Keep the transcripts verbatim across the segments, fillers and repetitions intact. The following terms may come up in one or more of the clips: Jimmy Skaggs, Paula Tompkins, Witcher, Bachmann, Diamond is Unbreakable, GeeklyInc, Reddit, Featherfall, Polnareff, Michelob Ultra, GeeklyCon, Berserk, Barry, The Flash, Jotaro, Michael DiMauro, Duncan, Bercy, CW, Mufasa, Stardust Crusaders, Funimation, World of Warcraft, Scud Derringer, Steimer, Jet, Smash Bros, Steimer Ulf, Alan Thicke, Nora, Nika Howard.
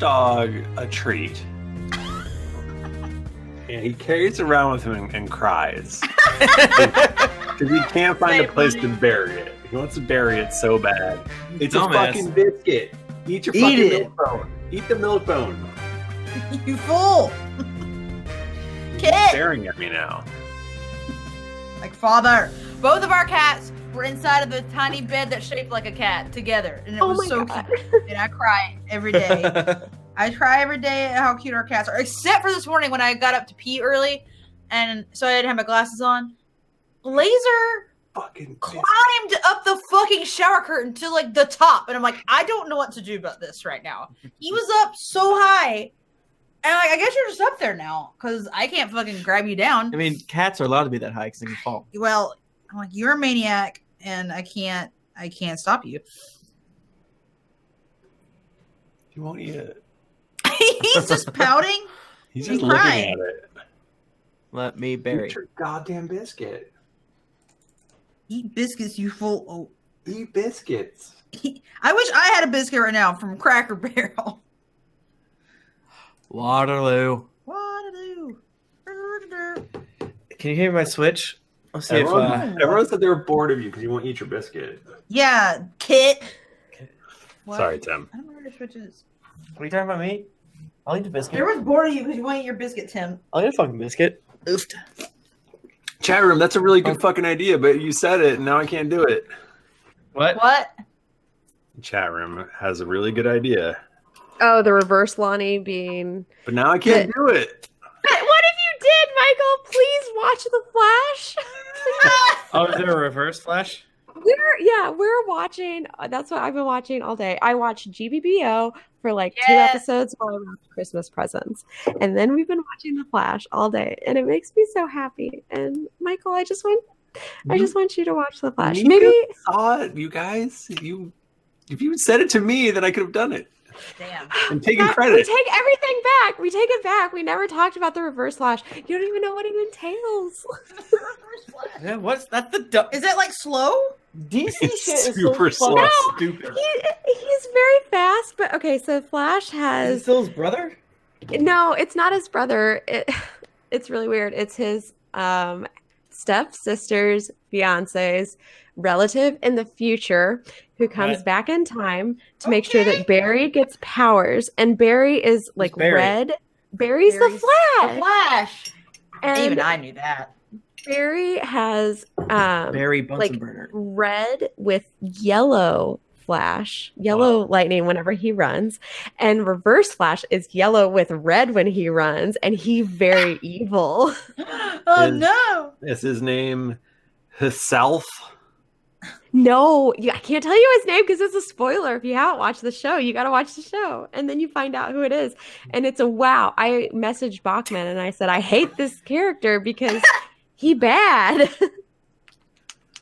dog a treat. And he carries it around with him and cries. Because he can't find a place to bury it. He wants to bury it so bad. It's Dumbass. a fucking biscuit. Eat your Eat fucking it. milk bone. Eat the milk bone. You fool! Kid! He's staring at me now. Like father. Both of our cats were inside of the tiny bed that's shaped like a cat together. And it oh was so God. cute. And I cry every day. I cry every day at how cute our cats are. Except for this morning when I got up to pee early. And so I didn't have my glasses on. Laser fucking climbed bitch. up the fucking shower curtain to like the top. And I'm like, I don't know what to do about this right now. He was up so high. And like, I guess you're just up there now, because I can't fucking grab you down. I mean, cats are allowed to be that high because they can fall. Well, I'm like, you're a maniac, and I can't, I can't stop you. You won't eat it. He's just pouting. He's just looking crying. at it. Let me bury Eat your goddamn biscuit. Eat biscuits, you fool! Oh. Eat biscuits. I wish I had a biscuit right now from Cracker Barrel. Waterloo. Waterloo. Can you hear my Switch? I'll see everyone, if, uh, everyone said they were bored of you because you won't eat your biscuit. Yeah, Kit. What? Sorry, Tim. I don't know where your Switch is. What are you talking about me? I'll eat the biscuit. Everyone's bored of you because you won't eat your biscuit, Tim. I'll eat a fucking biscuit. Oof. Chat room, that's a really good fucking idea, but you said it and now I can't do it. What? What? Chat room has a really good idea. Oh, the reverse Lonnie being... But now I can't do it. But what if you did, Michael? Please watch The Flash. Oh, is there a reverse Flash? We're, yeah, we're watching. That's what I've been watching all day. I watched G B B O for like yes. two episodes while I wrapped Christmas presents. And then we've been watching The Flash all day. And it makes me so happy. And Michael, I just want I just want you to watch The Flash. You Maybe saw it, you guys. If you, if you said it to me, then I could have done it. Damn. I'm taking that, credit. We take everything back. We take it back. We never talked about the reverse flash. You don't even know what it entails. Reverse flash. Yeah, what's that's the Is it like slow? D C it's shit is super so slow. No, stupid. He, he's very fast, but okay, so Flash has Is it still his brother? No, it's not his brother. It it's really weird. It's his um stepsister's fiance's relative in the future who comes right. back in time to okay. make sure that Barry gets powers, and Barry is like Barry. red. Barry's, Barry's the Flash. The Flash. And even I knew that. Barry has um, Barry Bunsenburner. Like red with yellow Flash, yellow wow. lightning whenever he runs, and Reverse Flash is yellow with red when he runs, and he very evil. Oh is, no! Is his name himself? No, you, I can't tell you his name because it's a spoiler. If you haven't watched the show, you got to watch the show, and then you find out who it is. And it's a wow. I messaged Bachmann and I said, I hate this character because he bad. And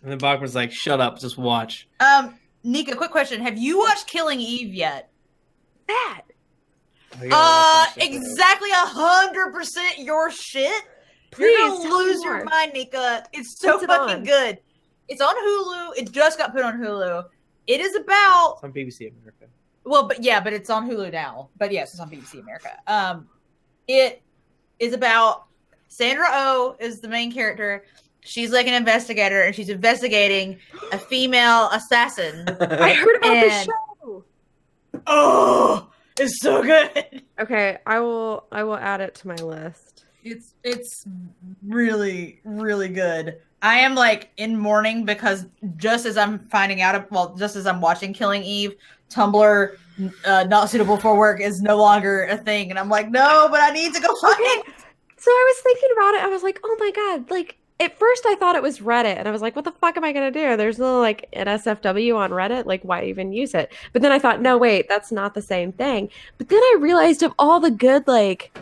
then Bachmann's like, shut up, just watch. Um, Nika, quick question: have you watched Killing Eve yet? Bad. Uh, exactly a hundred percent your shit. Please, You're gonna lose your mind, Nika. It's so fucking good. It's on Hulu. It just got put on Hulu. It is about... It's on B B C America. Well, but yeah, but it's on Hulu now. But yes, it's on B B C America. Um, it is about Sandra Oh is the main character. She's like an investigator, and she's investigating a female assassin. I heard about and... this show. Oh, it's so good. Okay, I will. I will add it to my list. It's it's really really good. I am like in mourning because just as I'm finding out, well, just as I'm watching Killing Eve, Tumblr, uh, not suitable for work is no longer a thing. And I'm like, no, but I need to go find okay. it. So I was thinking about it. I was like, oh my God. Like at first I thought it was Reddit and I was like, what the fuck am I going to do? There's no like N S F W on Reddit. Like why even use it? But then I thought, no, wait, that's not the same thing. But then I realized of all the good, like,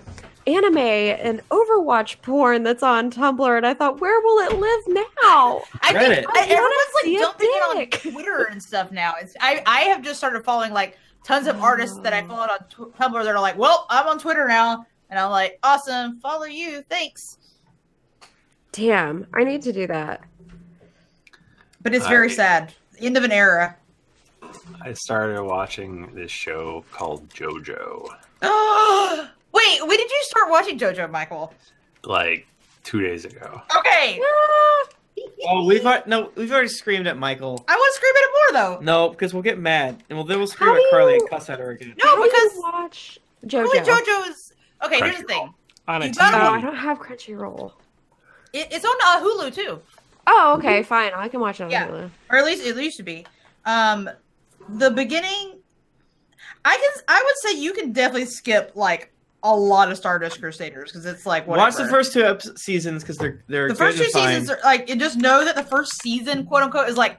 anime and Overwatch porn that's on Tumblr, and I thought, where will it live now? I Reddit. think I everyone's like dumping it on Twitter and stuff now. It's, I I have just started following like tons of artists that I followed on Tumblr that are like, well, I'm on Twitter now, and I'm like, awesome, follow you, thanks. Damn, I need to do that. But it's very I, sad. End of an era. I started watching this show called JoJo. Wait, when did you start watching JoJo, Michael? Like two days ago. Okay. Oh, we've no, we've already screamed at Michael. I want to scream at him more though. No, because we'll get mad, and we'll then we'll scream How at Carly you... and cuss at her again. No, How because do you watch JoJo. Really, JoJo is okay. Here's the thing. On a gotta... oh, I don't have Crunchyroll. It, it's on uh, Hulu too. Oh, okay, fine. I can watch it on yeah. Hulu, or at least it used to be. Um, the beginning, I can. I would say you can definitely skip like a lot of Stardust Crusaders because it's like whatever. Watch the first two ep seasons because they're they're the first two fine. seasons are like you just know that the first season quote unquote is like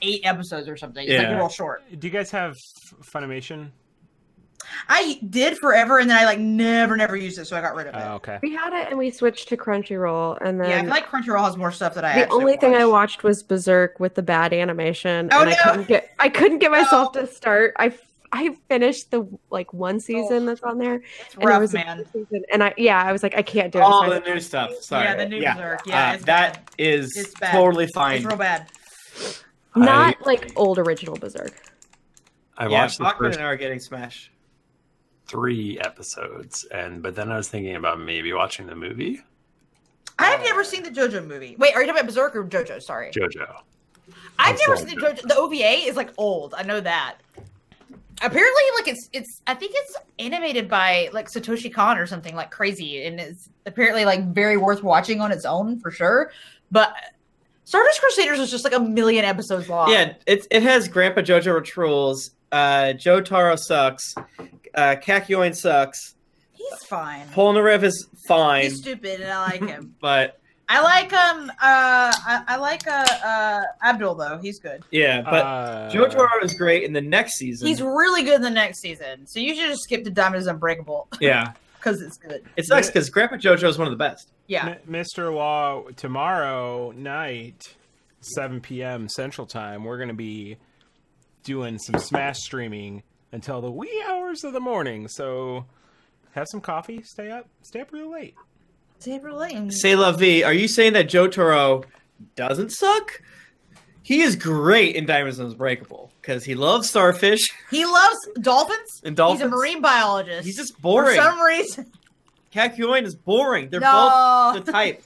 eight episodes or something. It's yeah. like real short. Do you guys have Funimation? I did forever, and then I like never, never used it, so I got rid of it. Oh, okay. We had it, and we switched to Crunchyroll, and then yeah, I feel like Crunchyroll has more stuff that I. The actually only watched. thing I watched was Berserk with the bad animation. Oh and no! I couldn't get, I couldn't get myself oh. to start. I I finished the like one season oh. that's on there. It's rough, and it was man. Season, and I yeah, I was like, I can't do it. All the new stuff. Sorry. Yeah, the new yeah. Berserk. Yeah, uh, it's that bad. is it's bad. totally fine. It's real bad. Not I, like old original Berserk. I yeah, watched. Bachmann and I are getting smashed. Three episodes, and but then I was thinking about maybe watching the movie. I have uh, never seen the JoJo movie. Wait, are you talking about Berserk or JoJo? Sorry, JoJo. I've never seen the JoJo. The O V A is like old. I know that. Apparently, like it's it's. I think it's animated by like Satoshi Kon or something like crazy, and it's apparently like very worth watching on its own for sure. But Stardust Crusaders is just like a million episodes long. Yeah, it it has Grandpa JoJo rules. Uh, Jotaro sucks. Uh, Kakyoin sucks. He's fine. Polnareff is fine. He's stupid, and I like him. But I like um uh I, I like uh, uh Abdul though. He's good. Yeah, but uh... Jotaro is great in the next season. He's really good in the next season. So you should just skip to Diamond is Unbreakable. Yeah, because it's good. It sucks because Grandpa JoJo is one of the best. Yeah, M Mister Wall tomorrow night, seven P M Central Time. We're gonna be doing some Smash streaming until the wee hours of the morning. So have some coffee, stay up, stay up real late. Stay up real late. C'est la vie. Are you saying that Jotaro doesn't suck? He is great in Diamond is Unbreakable because he loves starfish. He loves dolphins. And dolphins. He's a marine biologist. He's just boring. For some reason. Kakyoin is boring. They're no. both the type.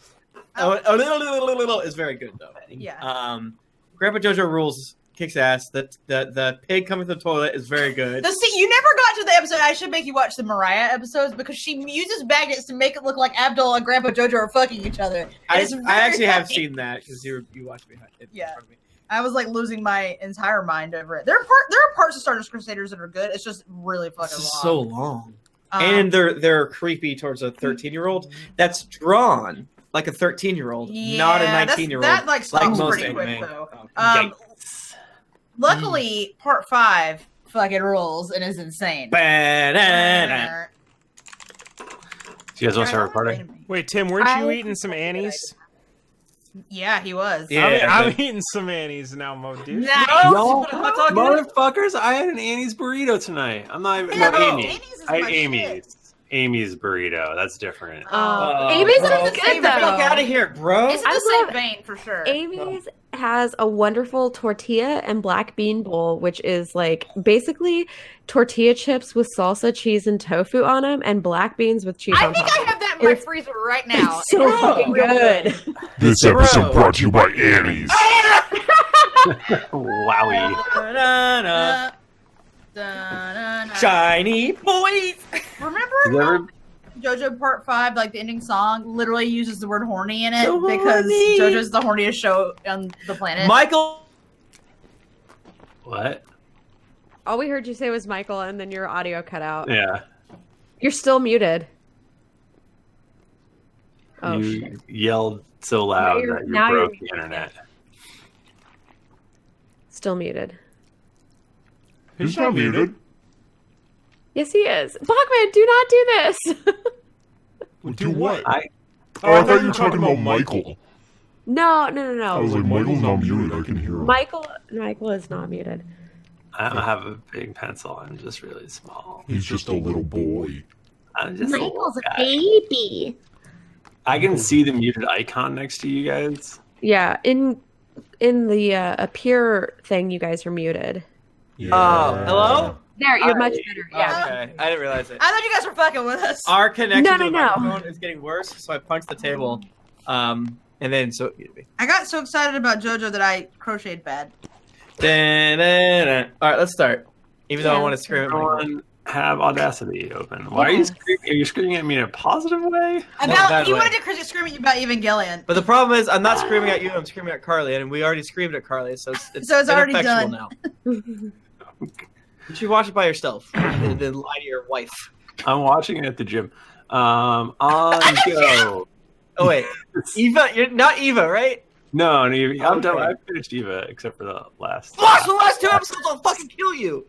oh, oh, little, little, little, little is very good though. Yeah. Um, Grandpa JoJo rules. Kicks ass. The, the the pig coming to the toilet is very good. So see, you never got to the episode. I should make you watch the Mariah episodes because she uses magnets to make it look like Abdul and Grandpa JoJo are fucking each other. I, I actually funny. have seen that because you you watched me. It, yeah, in front of me. I was like losing my entire mind over it. There are part there are parts of Stardust Crusaders that are good. It's just really fucking long. So long, um, and they're they're creepy towards a thirteen year old. That's drawn like a thirteen year old, yeah, not a nineteen year old. That like stops like most pretty quick though. Um, Luckily, mm. part five fucking rules and is insane. Ba-da-da. Do you guys want to start recording? Wait, Tim, weren't I you eating some Annie's? Yeah, he was. Yeah, I'm, I'm eating some Annie's now, Mo, dude. Nice. No, motherfuckers, I had an Annie's burrito tonight. I'm not even. No, no, Amy. I had Amy's. Amy's burrito. That's different. Um, uh, Amy's bro. is good, though. Get the fuck out of here, bro. It's in the same vein, for sure. Amy's. Has a wonderful tortilla and black bean bowl, which is like basically tortilla chips with salsa, cheese, and tofu on them, and black beans with cheese. I on think top. I have that in my it's, freezer right now. It's so it's fucking good. good. This Bro. episode brought to you by Annie's. Wowie. Shiny boys. Remember? JoJo Part Five, like the ending song, literally uses the word "horny" in it so because horny. JoJo's the horniest show on the planet. Michael, what? All we heard you say was Michael, and then your audio cut out. Yeah, you're still muted. Oh, you shit. yelled so loud now that you broke the internet. Still muted. He's still muted. Yes, he is. Bachmann, do not do this. do, do what? I, oh, I thought you were talking about Michael. No, no, no, no. I was like, Michael's not muted. I can hear him. Michael, Michael is not muted. I don't have a big pencil. I'm just really small. He's just a little boy. I'm just Michael's a, a baby. I can see the muted icon next to you guys. Yeah, in in the uh, appear thing, you guys are muted. Yeah. Uh, hello? There, you're All much right. better. Yeah. Okay, I didn't realize it. I thought you guys were fucking with us. Our connection no, no, to the no. microphone is getting worse, so I punched the table. Um, and then so I got so excited about JoJo that I crocheted bad. Da-da-da. All right, let's start. Even yeah. though I want to scream. Everyone have Audacity open. Why yeah. are you screaming? Are you screaming at me in a positive way? About you way. wanted to scream at you about Evangelion. But the problem is, I'm not screaming at you. I'm screaming at Carly, and we already screamed at Carly, so it's, it's, so it's already done now. You should watch it by yourself. Then lie to your wife. I'm watching it at the gym. Um, on go. Oh wait, Eva, you're not Eva, right? No, no Eva. I'm done. I finished Eva except for the last. Watch the last two episodes. I'll fucking kill you.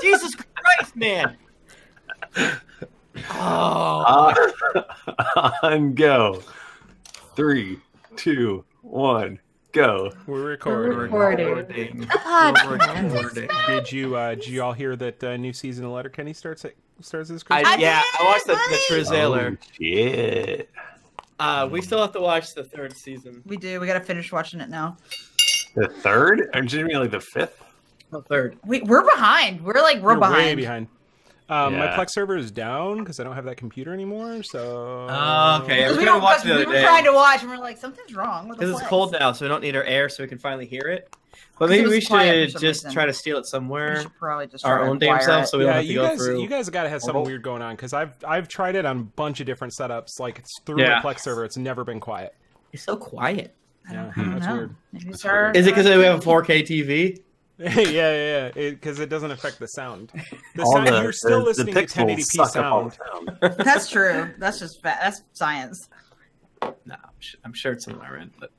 Jesus Christ, man. Oh. Uh, on go. Three, two, one. Go. We're recording. We're recording. We're recording. Did you uh, did you all hear that uh, new season of Letterkenny starts at, starts this Christmas? I, yeah, I watched the, the trailer. Oh, shit. Uh, we still have to watch the third season. We do. We gotta finish watching it now. The third? Or did you mean like the fifth? The third. We, we're behind. We're like we're You're behind. Way behind. Um, yeah. My Plex server is down because I don't have that computer anymore. So oh, okay, yeah, we, we, were watch the other we were day. trying to watch, and we're like, something's wrong. Because it's cold now, so we don't need our air, so we can finally hear it. But maybe we should just reason. try to steal it somewhere. We should probably just our own damn self, so we yeah, don't have to go guys, through. You guys got to have something oh. weird going on because I've I've tried it on a bunch of different setups. Like it's through yeah. my Plex server, it's never been quiet. It's so quiet. I don't, yeah, I don't that's know. weird. Maybe that's weird. Is it because we have a four K T V? yeah, yeah, yeah. Because it, it doesn't affect the sound. The all sound the, you're still the, listening the to ten eighty p sound. That's true. That's just bad. That's science. No, I'm, sh I'm sure it's in my rent, but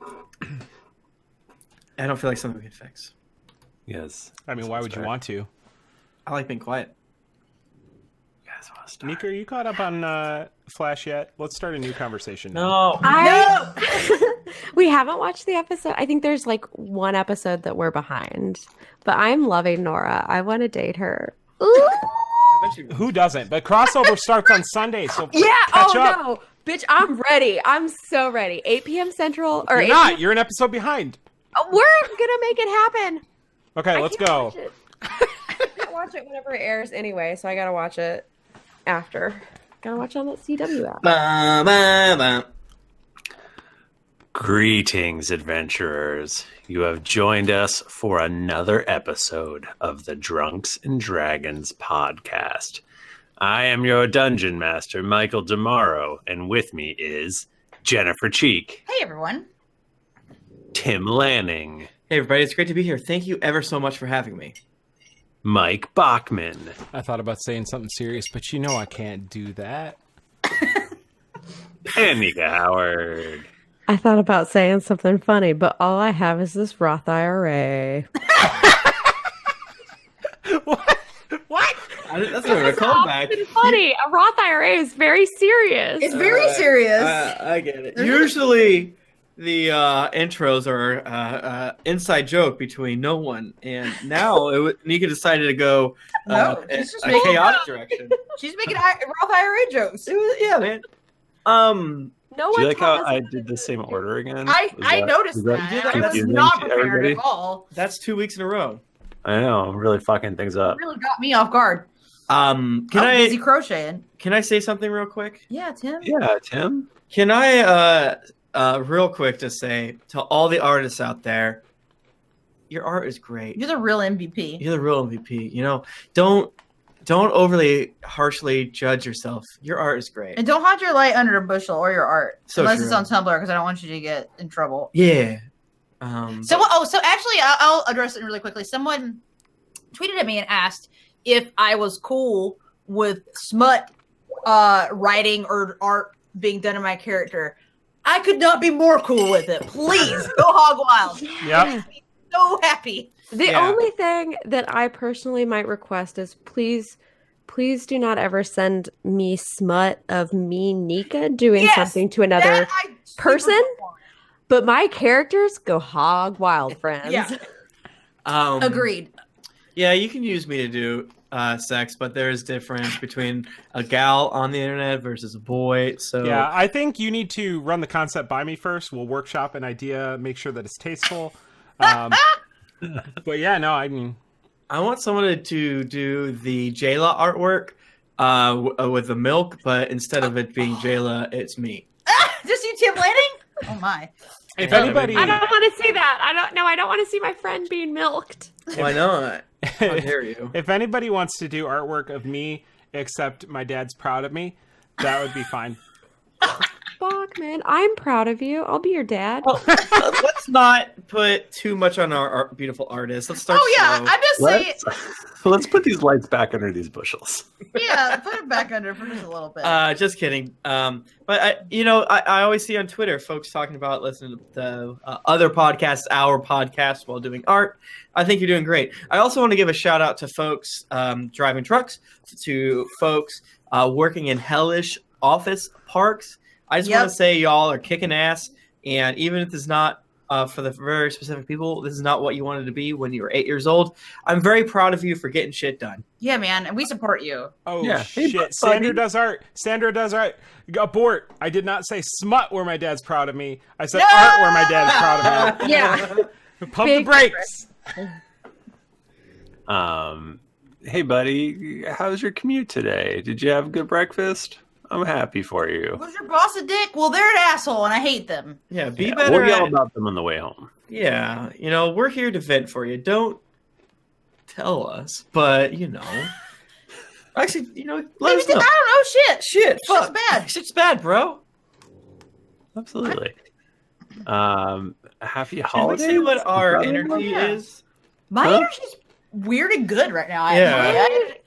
I don't feel like something we can fix. Yes. I mean, why would start. you want to? I like being quiet. You guys want to start? Nika, are you caught up on uh, Flash yet? Let's start a new conversation. No. Now. I... No. We haven't watched the episode. I think there's like one episode that we're behind. But I'm loving Nora. I want to date her. Who doesn't? But crossover starts on Sunday, so yeah. Catch oh up. no, bitch! I'm ready. I'm so ready. eight p m Central or you're not? You're an episode behind. We're gonna make it happen. Okay, I let's go. Watch I can't watch it whenever it airs anyway, so I gotta watch it after. Gotta watch it on that C W app. Bah, bah, bah. Greetings, adventurers. You have joined us for another episode of the Drunks and Dragons podcast. I am your dungeon master, Michael DiMauro, and with me is Jennifer Cheek. Hey, everyone. Tim Lanning. Hey, everybody. It's great to be here. Thank you ever so much for having me. Mike Bachmann. I thought about saying something serious, but you know I can't do that. And Nika Howard. I thought about saying something funny, but all I have is this Roth I R A. What? What? I, that's not a callback. Funny. A Roth I R A is very serious. It's very uh, serious. Uh, I get it. Usually, the uh, intros are uh, uh, inside joke between no one, and now it Nika decided to go uh, no, she's just a making chaotic direction. She's making Roth I R A jokes. It was, yeah, man. Um. No Do you like how I did the same order again? I, I that, noticed that. that, that I was not prepared everybody? at all. That's two weeks in a row. I know. I'm really fucking things up. It really got me off guard. Um, can I'm I, busy crocheting. Can I say something real quick? Yeah, Tim. Yeah, Tim. Can I uh, uh, real quick just say to all the artists out there, your art is great. You're the real M V P. You're the real M V P. You know, don't. Don't overly harshly judge yourself. Your art is great. And don't hide your light under a bushel or your art. So unless true. it's on Tumblr, because I don't want you to get in trouble. Yeah. Um, so, oh, so actually, I'll address it really quickly. Someone tweeted at me and asked if I was cool with smut uh, writing or art being done in my character. I could not be more cool with it. Please, go hog wild. Yeah. So happy. The yeah. only thing that I personally might request is please, please do not ever send me smut of me, Nika, doing yes, something to another person. But my characters go hog wild, friends. Yeah. Um, Agreed. Yeah, you can use me to do uh, sex, but there is difference between a gal on the internet versus a boy. So yeah, I think you need to run the concept by me first. We'll workshop an idea, make sure that it's tasteful. Um, but yeah, no, I mean, I want someone to do the Jaela artwork uh, with the milk, but instead of it being Jaela, it's me. Ah, just you, Tim Lanning? Oh my. If anybody... I don't want to see that. I don't know. I don't want to see my friend being milked. Why not? How dare you? If anybody wants to do artwork of me, except my dad's proud of me, that would be fine. Bachmann, I'm proud of you. I'll be your dad. Well, let's not put too much on our art, beautiful artists. Let's start. Oh yeah, slow. I'm just saying. Let's, let's put these lights back under these bushels. Yeah, put them back under for just a little bit. Uh, just kidding. Um, but I, you know, I, I always see on Twitter folks talking about listening to the, uh, other podcasts, our podcasts, while doing art. I think you're doing great. I also want to give a shout out to folks um, driving trucks, to folks uh, working in hellish office parks. I just yep. want to say y'all are kicking ass, and even if it's not uh, for the very specific people, this is not what you wanted to be when you were eight years old. I'm very proud of you for getting shit done. Yeah, man, and we support you. Oh, yeah. Shit. Hey, Sandra does art. Sandra does art. Abort. I did not say smut where my dad's proud of me. I said no! art where my dad's proud of me. Yeah. Pump Big the brakes. um, hey, buddy, how's your commute today? Did you have a good breakfast? I'm happy for you. Was your boss a dick? Well, they're an asshole, and I hate them. Yeah, be yeah, better. We'll yell about them on the way home. Yeah, you know, we're here to vent for you. Don't tell us, but, you know. Actually, you know, let Maybe us know. I don't know, shit. Shit, fuck. Shit's bad. Shit's bad, bro. Absolutely. Um, happy holidays. Can we see what our Probably energy yeah. is? My huh? energy's weird and good right now. Yeah. I, I, I,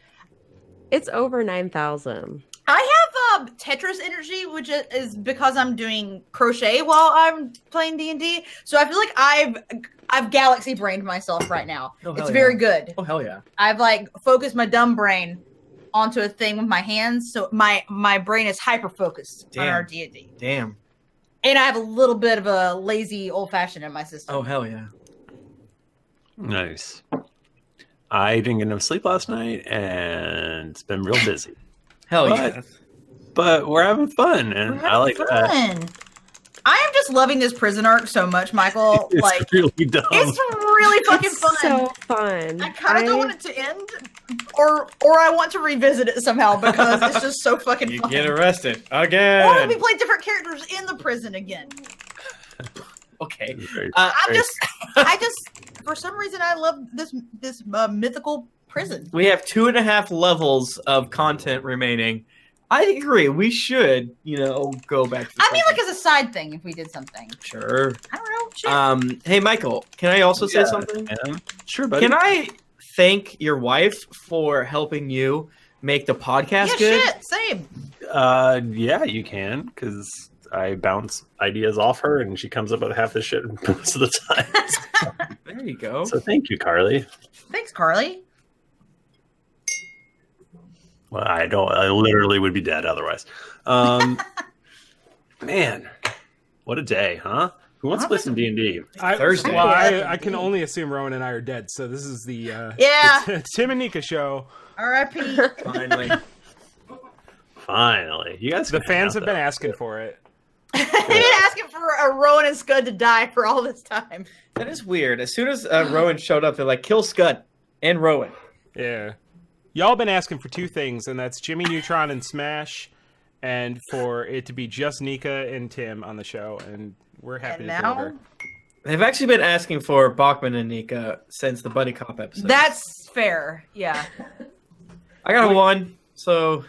it's over nine thousand. I have Um, Tetris energy, which is because I'm doing crochet while I'm playing D and D, so I feel like I've I've galaxy brained myself right now. Oh, it's yeah. very good. Oh hell yeah! I've like focused my dumb brain onto a thing with my hands, so my my brain is hyper focused Damn. on our D and D. Damn. And I have a little bit of a lazy old fashioned in my system. Oh hell yeah! Nice. I didn't get enough sleep last night, and it's been real busy. Hell but yeah. But we're having fun, and having I like fun. that. I am just loving this prison arc so much, Michael. It's like, really dumb. It's really fucking it's fun. So fun. I kind of I... don't want it to end, or or I want to revisit it somehow because it's just so fucking you fun. You get arrested again. Or we play different characters in the prison again. Okay. Uh, I just, I just, for some reason, I love this this uh, mythical prison. We have two and a half levels of content remaining. I agree. We should, you know, go back to the I mean, like, as a side thing, if we did something. Sure. I don't know. Sure. Um, hey, Michael, can I also yeah, say something? Yeah. Sure, buddy. Can I thank your wife for helping you make the podcast yeah, good? Yeah, shit, same. Uh, yeah, you can, because I bounce ideas off her, and she comes up with half the shit most of the time. There you go. So thank you, Carly. Thanks, Carly. Well, I don't. I literally would be dead otherwise. Um, man, what a day, huh? Who wants to listen to D and D? Thursday. Well, I, I can only assume Rowan and I are dead, so this is the uh, yeah the Tim and Nika show. R I P Finally, finally, you guys. The fans have been asking for it. They've been asking for a Rowan and Scud to die for all this time. That is weird. As soon as uh, Rowan showed up, they're like, "Kill Scud and Rowan." Yeah. Y'all been asking for two things, and that's Jimmy Neutron and Smash, and for it to be just Nika and Tim on the show, and we're happy and to now, deliver. They've actually been asking for Bachmann and Nika since the Buddy Cop episode. That's fair, yeah. I got a one, so...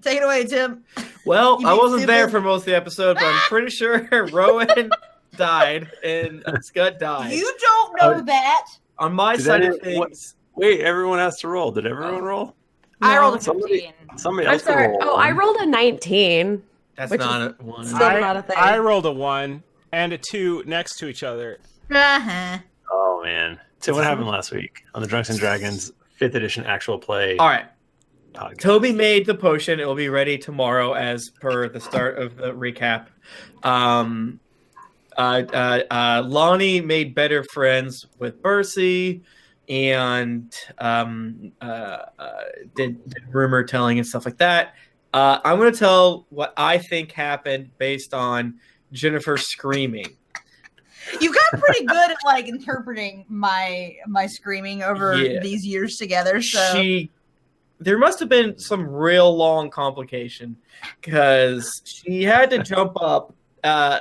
Take it away, Tim. Well, I wasn't there for most of the episode, but I'm pretty sure Rowan died and Scud died. You don't know uh, that! On my Did side of things... What? Wait, everyone has to roll. Did everyone roll? No, I rolled a fifteen. Somebody, somebody else rolled a one. Oh, I rolled a nineteen. That's not a one. I, not a thing. I rolled a one and a two next to each other. Uh-huh. Oh, man. So what happened last week on the Drunks and Dragons fifth edition actual play? All right. Podcast. Toby made the potion. It will be ready tomorrow as per the start of the recap. Um, uh, uh, uh, Lonnie made better friends with Bercy. And um, uh, uh, did, did rumor telling and stuff like that. Uh, I'm going to tell what I think happened based on Jennifer screaming. You got pretty good at like interpreting my my screaming over yeah. these years together. So she, there must have been some real long complication because she had to jump up. Uh,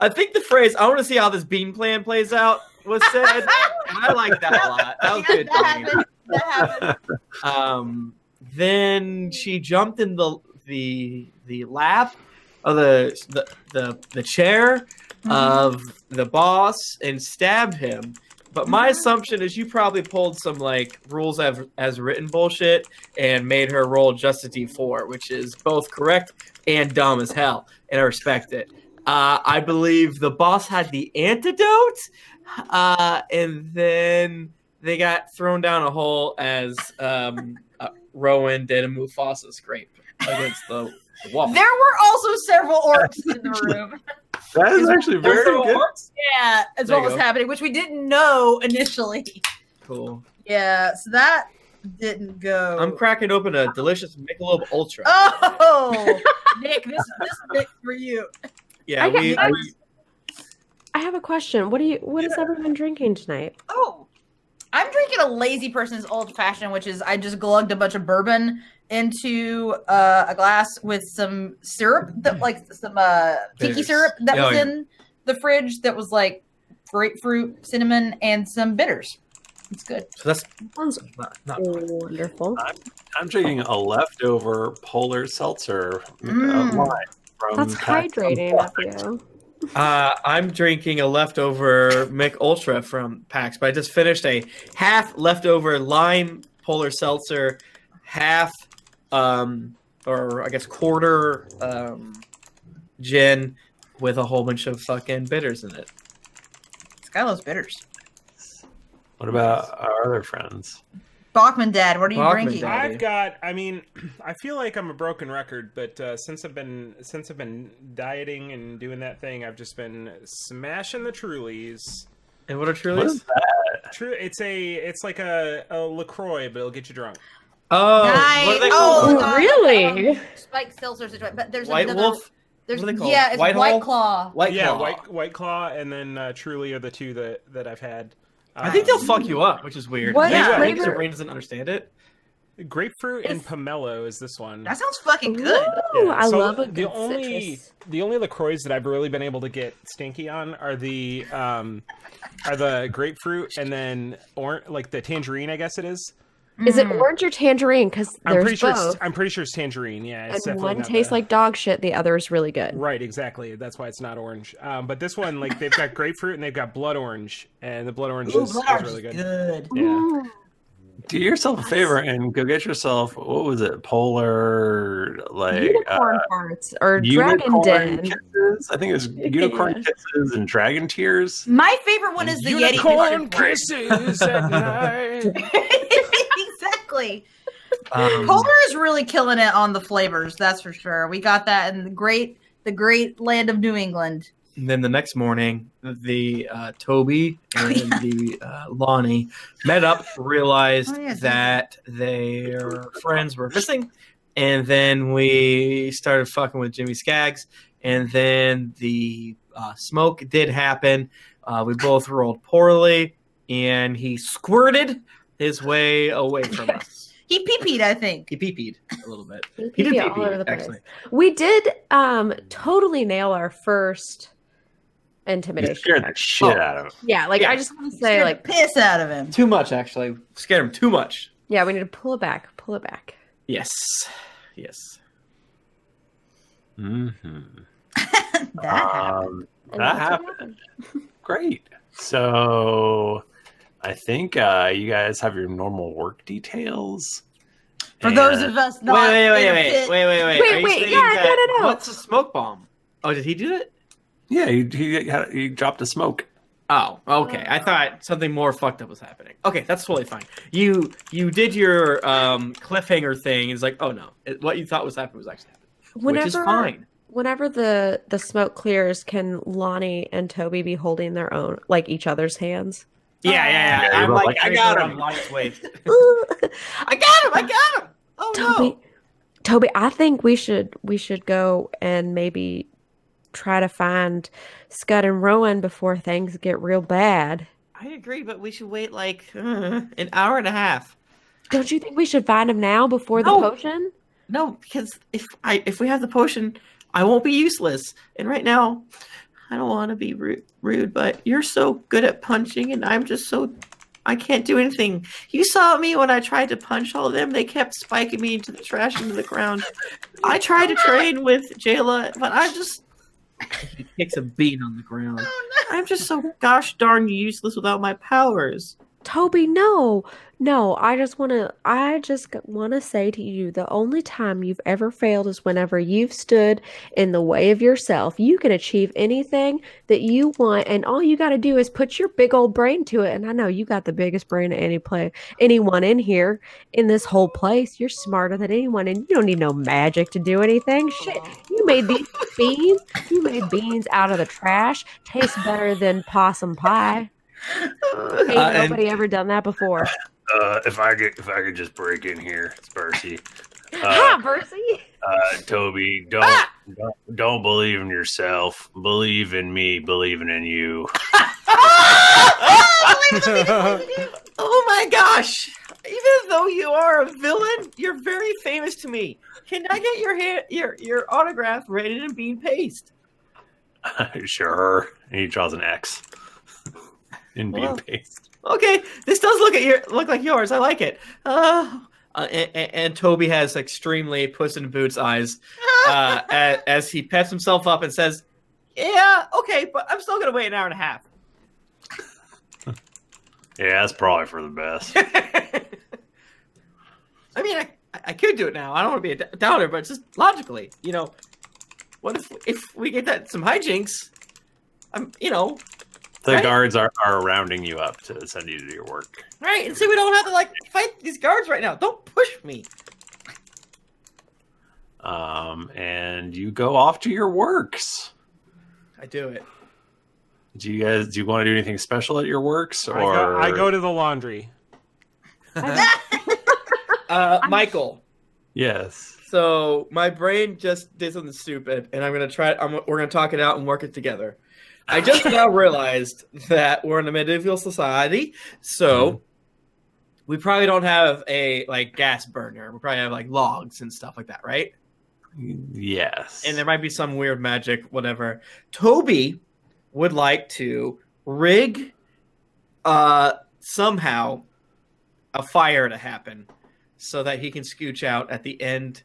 I think the phrase "I want to see how this bean plan plays out" was said. I like that a lot. That was yeah, good. That happened. That happened. Um, then she jumped in the the the lap of the the the, the chair. Of the boss and stabbed him. But my assumption is you probably pulled some like rules as, as written bullshit and made her roll just a d four, which is both correct and dumb as hell. And I respect it. Uh, I believe the boss had the antidote. Uh, and then they got thrown down a hole as um, uh, Rowan did a Mufasa scrape against the, the wall. There were also several orcs in the room. That is actually very good. Yeah, as what was happening, which we didn't know initially. Cool. Yeah, so that didn't go. I'm cracking open a delicious Michelob Ultra. Oh, Nick, this this is Nick for you. Yeah, I we. Have, we I have a question. What do you? What yeah. is everyone drinking tonight? Oh, I'm drinking a lazy person's old fashioned, which is I just glugged a bunch of bourbon into uh, a glass with some syrup, that, like some uh, tiki bitters. syrup that oh, was yeah. in the fridge that was like grapefruit, cinnamon, and some bitters. It's good. So that's not, not wonderful. I'm, I'm drinking a leftover polar seltzer. Mm. Uh, from that's hydrating up you. Uh, I'm drinking a leftover Mick Ultra from PAX, but I just finished a half leftover lime polar seltzer, half Um, or I guess quarter um, gin with a whole bunch of fucking bitters in it. This guy loves bitters. What about our other friends? Bachmann Dad, what are you Bachmann drinking? Daddy. I've got. I mean, I feel like I'm a broken record, but uh, since I've been since I've been dieting and doing that thing, I've just been smashing the Trulies. And what are Trulies? What is that? True. It's a. It's like a, a LaCroix, but it'll get you drunk. Oh, nice. What are they called? Oh, really? Um, spike seltzers, but there's White another, Wolf. There's what are they called? Yeah, it's White, White Claw. White yeah, Claw. White White Claw, and then uh, Truly are the two that that I've had. Um, I think they'll fuck you up, which is weird. What yeah, I think Serena doesn't understand it. Grapefruit it's, and pomelo is this one. That sounds fucking good. Ooh, yeah. I so love a good the only citrus. The only LaCroix that I've really been able to get stinky on are the um are the grapefruit and then or like the tangerine, I guess it is. Is it orange or tangerine? Because I'm pretty sure both. It's, I'm pretty sure it's tangerine. Yeah, it's and one tastes the... like dog shit. The other is really good. Right, exactly. That's why it's not orange. Um, but this one, like, they've got grapefruit and they've got blood orange, and the blood orange Ooh, is, blood is really good. good. Yeah. Do yourself a favor and go get yourself what was it? Polar like unicorn uh, parts or dragon den. Kisses. I think it was unicorn yeah. kisses and dragon tears. My favorite one is the unicorn Yeti kisses at night. Um, Polar is really killing it on the flavors, that's for sure. We got that in the great, the great land of New England. And then the next morning, the uh, Toby and oh, yeah. the uh, Lonnie met up, realized oh, yeah, that their friends were missing, and then we started fucking with Jimmy Skaggs, and then the uh, smoke did happen. Uh, we both rolled poorly, and he squirted his way away from us. He pee-peed, I think. He pee-peed a little bit. he, he did all over the place. Actually. We did um, totally nail our first intimidation. You scared the shit oh. out of him. Yeah, like yeah. I just want to say, like, piss out of him. Too much, actually. Scared him too much. Yeah, we need to pull it back. Pull it back. Yes. Yes. Mm-hmm. that um, happened. That happened. happened. Great. So. I think uh, you guys have your normal work details. For and... those of us not wait, wait, wait, wait, wait, wait, wait, wait, wait, yeah, no, no, no. What's a smoke bomb? Oh, did he do it? Yeah, he he, had, he dropped a smoke. Oh, okay. I thought something more fucked up was happening. Okay, that's totally fine. You you did your um, cliffhanger thing. It's like, oh no, it, what you thought was happening was actually happening, whenever, which is fine. Whenever the the smoke clears, can Lonnie and Toby be holding their own, like each other's hands? Yeah, yeah, yeah. I'm like, I got him. I got him. I got him. Oh, Toby, no. Toby, I think we should we should go and maybe try to find Scud and Rowan before things get real bad. I agree, but we should wait like uh, an hour and a half. Don't you think we should find them now before no. the potion? No, because if I if we have the potion, I won't be useless. And right now, I don't want to be rude, rude, but you're so good at punching, and I'm just so... I can't do anything. You saw me when I tried to punch all of them. They kept spiking me into the trash, into the ground. I tried to train with Jaela, but I just... She kicks a bean on the ground. Oh, no. I'm just so gosh darn useless without my powers. Toby, no. No, I just want to I just want to say to you, the only time you've ever failed is whenever you've stood in the way of yourself. You can achieve anything that you want, and all you got to do is put your big old brain to it. And I know you got the biggest brain of any play anyone in here in this whole place. You're smarter than anyone, and you don't need no magic to do anything. Shit, you made these beans. You made beans out of the trash. Tastes better than possum pie. Ain't uh, nobody and, ever done that before. Uh, if I could, if I could just break in here, it's Bercy. Uh, Hi, Bercy. Uh, Toby, don't, ah! don't don't believe in yourself. Believe in me. Believing in you. oh, believe in me, believe in you. Oh my gosh! Even though you are a villain, you're very famous to me. Can I get your hand, your your autograph written in bean paste? Sure. And he draws an X. In bean well, paste. Okay, this does look at your look like yours. I like it. Uh, uh, and, and Toby has extremely Puss in Boots eyes uh, as, as he pets himself up and says, "Yeah, okay, but I'm still gonna wait an hour and a half." Yeah, that's probably for the best. I mean, I I could do it now. I don't want to be a doubter, but just logically, you know, what if if we get that some hijinks? I'm, you know. The right? guards are, are rounding you up to send you to your work. Right, and so we don't have to, like, fight these guards right now. Don't push me. Um, and you go off to your works. I do it. Do you guys, do you want to do anything special at your works? Or... I, go, I go to the laundry. uh, Michael. Yes. So my brain just did something stupid, and I'm going to try it. I'm, we're going to talk it out and work it together. I just now realized that we're in a medieval society, so we probably don't have a like gas burner. We probably have like logs and stuff like that, right? Yes. And there might be some weird magic, whatever. Toby would like to rig uh, somehow a fire to happen so that he can scooch out at the end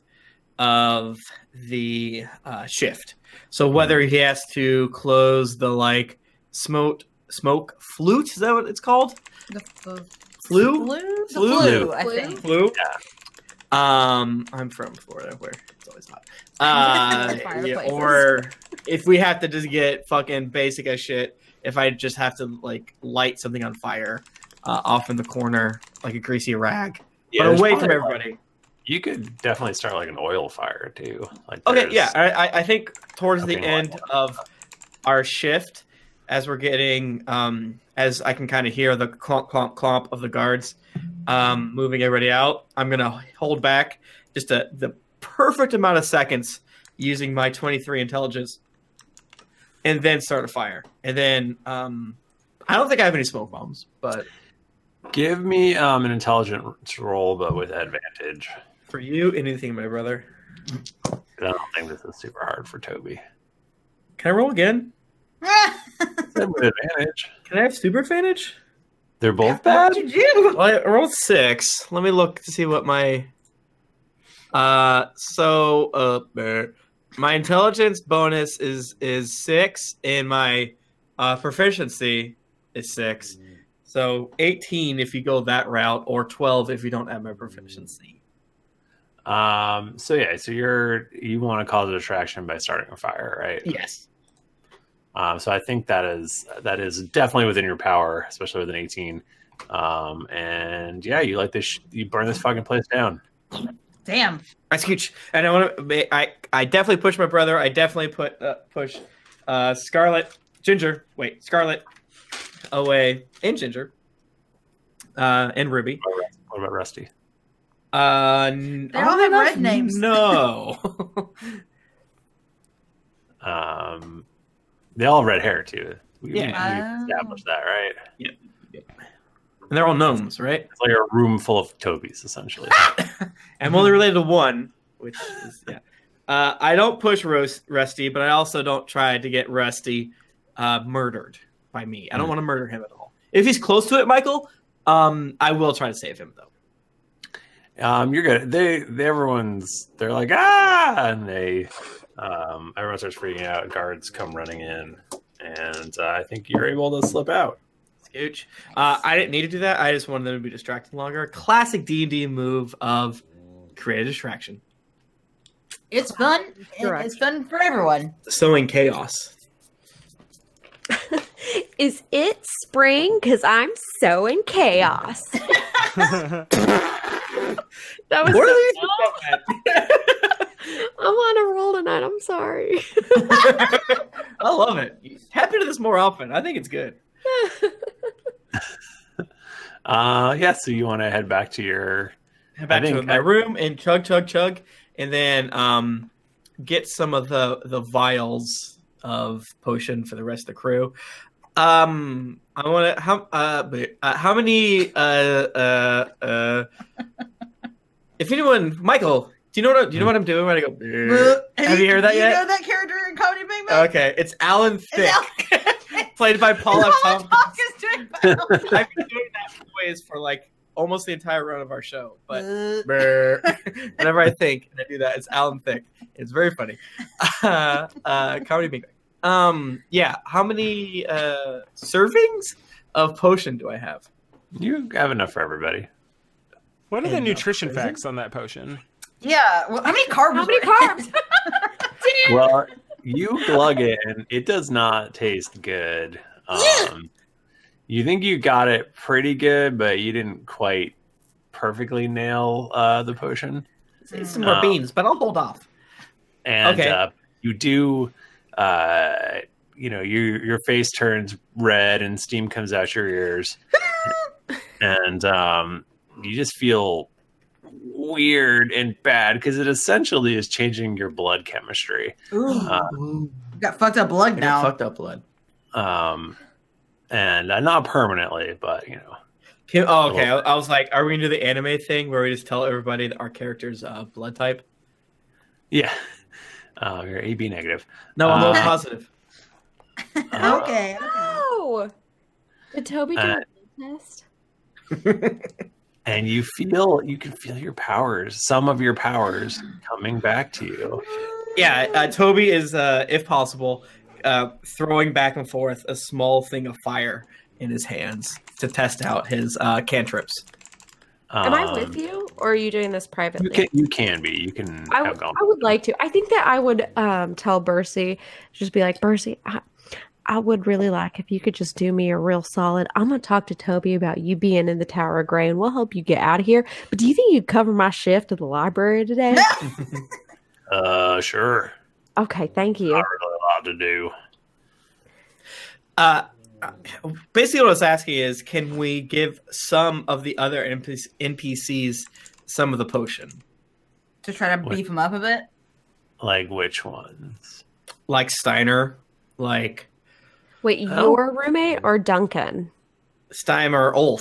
of the uh, shift. So whether he has to close the like smoke smoke flute, is that what it's called? The flu, flu, flu, flu, I think. Flu. Yeah. Um, I'm from Florida, where it's always hot. Uh, yeah, or if we have to just get fucking basic as shit, if I just have to like light something on fire uh, off in the corner, like a greasy rag, yeah, but away from everybody. Like you could definitely start like an oil fire too. Like okay, yeah. I, I think towards the end like of our shift, as we're getting, um, as I can kind of hear the clomp, clomp, clomp of the guards um, moving everybody out, I'm going to hold back just a, the perfect amount of seconds using my twenty-three intelligence and then start a fire. And then um, I don't think I have any smoke bombs, but... Give me um, an intelligence roll, but with advantage. For you, anything, my brother. I don't think this is super hard for Toby. Can I roll again? With advantage. Can I have super advantage? They're both bad. What did you do? Well, I rolled six. Let me look to see what my. Uh, so uh, my intelligence bonus is is six, and my uh, proficiency is six. So eighteen if you go that route, or twelve if you don't have my proficiency. Um, so yeah, so you're, you want to cause a distraction by starting a fire, right? Yes. Um, so I think that is, that is definitely within your power, especially with an eighteen. Um, and yeah, you like this, you burn this fucking place down. Damn. I scooch. And I want to, I, I definitely push my brother. I definitely put, uh, push, uh, Scarlet, Ginger, wait, Scarlet away and Ginger, uh, and Ruby. What about Rusty? Uh, they all have red names. No. Um, they all have red hair too. We, yeah, we, we established that, right? Yeah. yeah. And they're all gnomes, right? It's like a room full of Tobys, essentially. I'm only related to one, which is yeah. Uh, I don't push Rusty, but I also don't try to get Rusty uh, murdered by me. I don't mm. want to murder him at all. If he's close to it, Michael, um, I will try to save him though. Um, you're good. They, they, everyone's, they're like, ah, and they, um, everyone starts freaking out. Guards come running in, and uh, I think you're able to slip out. Scooch. Uh, I didn't need to do that. I just wanted them to be distracted longer. Classic D and D move of create a distraction. It's fun. Distraction. It's fun for everyone. Sowing chaos. Is it spring? Because I'm sowing chaos. That was so I'm on a roll tonight. I'm sorry. I love it. Happen to this more often. I think it's good. uh, yeah. So you want to head back to your head back I think, to my I... room and chug, chug, chug, and then um, get some of the the vials of potion for the rest of the crew. Um, I want to how uh, but, uh how many uh uh uh. If anyone, Michael, do you know what? Do you know what I'm doing when I go? Well, have have you, you heard that you yet? You know that character in Comedy Bang Bang? Okay, it's Alan Thicke, Al played by Paula Tompkins. I've been doing that voice for like almost the entire run of our show, but whenever I think and I do that, it's Alan Thicke. It's very funny. Uh, uh, Comedy Bang Bang. Um, yeah. How many uh, servings of potion do I have? You have enough for everybody. What are the nutrition facts on that potion? Yeah, well, how many carbs? How many carbs? Well, you glug it, and it does not taste good. Um, yeah. You think you got it pretty good, but you didn't quite perfectly nail uh, the potion. It's some more um, beans, but I'll hold off. And okay. uh, you do, uh, you know, you, your face turns red, and steam comes out your ears, and. Um, You just feel weird and bad because it essentially is changing your blood chemistry. Ooh, um, got fucked up blood now. Fucked up blood, um, and uh, not permanently, but you know. Can, oh, okay. I, I was like, are we gonna do the anime thing where we just tell everybody that our character's uh, blood type? Yeah, uh, you're A B negative. No, I'm uh, O positive. uh, okay. Oh, did Toby do a blood test? And you feel, you can feel your powers, some of your powers coming back to you. Yeah, uh, Toby is, uh, if possible, uh, throwing back and forth a small thing of fire in his hands to test out his uh, cantrips. Am um, I with you, or are you doing this privately? You can, you can be. You can. I, have I would like to. I think that I would um, tell Bercy, just be like, Bercy, I, I would really like if you could just do me a real solid. I'm going to talk to Toby about you being in the Tower of Grey, and we'll help you get out of here. But do you think you'd cover my shift at the library today? uh, sure. Okay, thank you. Not really a lot to do. Uh, basically what I was asking is, can we give some of the other N P Cs some of the potion? To try to what? beef them up a bit? Like which ones? Like Steiner, like... Wait, oh. your roommate or Duncan? Steimer Ulf.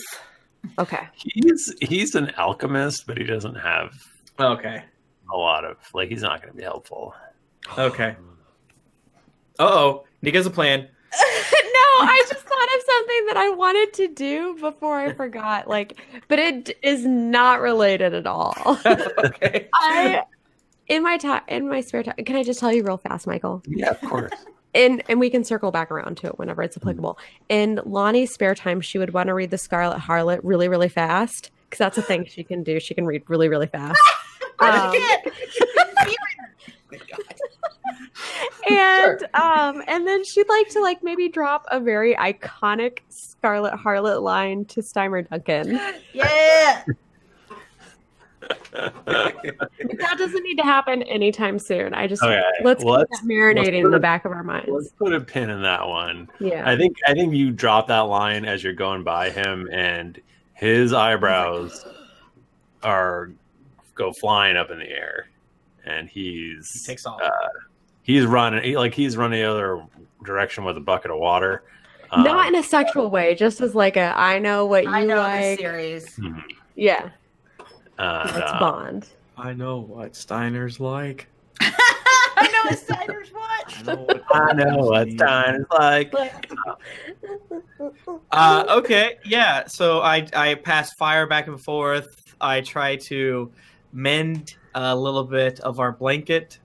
Okay. He's he's an alchemist, but he doesn't have okay a lot of like he's not going to be helpful. Okay. Uh oh, Nika's a plan. No, I just thought of something that I wanted to do before I forgot. Like, but it is not related at all. Okay. I in my time in my spare time. Can I just tell you real fast, Michael? Yeah, of course. And, and we can circle back around to it whenever it's applicable. In Lonnie's spare time, she would want to read The Scarlet Harlot really, really fast. Because that's a thing she can do. She can read really, really fast. um, and um, and then she'd like to like maybe drop a very iconic Scarlet Harlot line to Steimer Duncan. Yeah! That doesn't need to happen anytime soon. I just okay. let's, let's keep that marinating in the back of our minds. Let's put a pin in that one. Yeah, I think I think you drop that line as you're going by him, and his eyebrows are go flying up in the air, and he's he takes off. Uh, he's running he, like he's running the other direction with a bucket of water. Um, Not in a sexual way, just as like a I know what you I know like. The series. Mm-hmm. Yeah. Uh, Let's uh, bond. I know what Steiner's like. I know what Steiner's what. I know what Steiner's like. uh, okay, yeah. So I I pass fire back and forth. I try to mend a little bit of our blanket.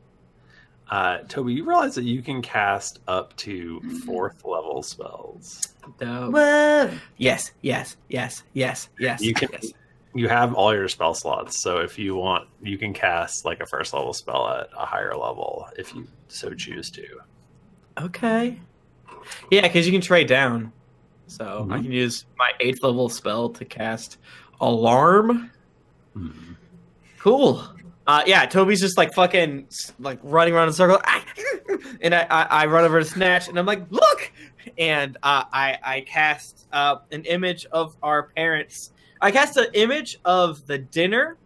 Uh, Toby, you realize that you can cast up to fourth level spells. Whoa. Yes, yes, yes, yes, yes. You can. Yes. You have all your spell slots, so if you want, you can cast like a first level spell at a higher level if you so choose to. Okay. Yeah, because you can trade down. So mm-hmm. I can use my eighth level spell to cast Alarm. Mm-hmm. Cool. Uh, yeah, Toby's just like fucking like running around in a circle, and I, I, I run over to Snatch, and I'm like, look, and uh, I I cast uh, an image of our parents. I cast an image of the dinner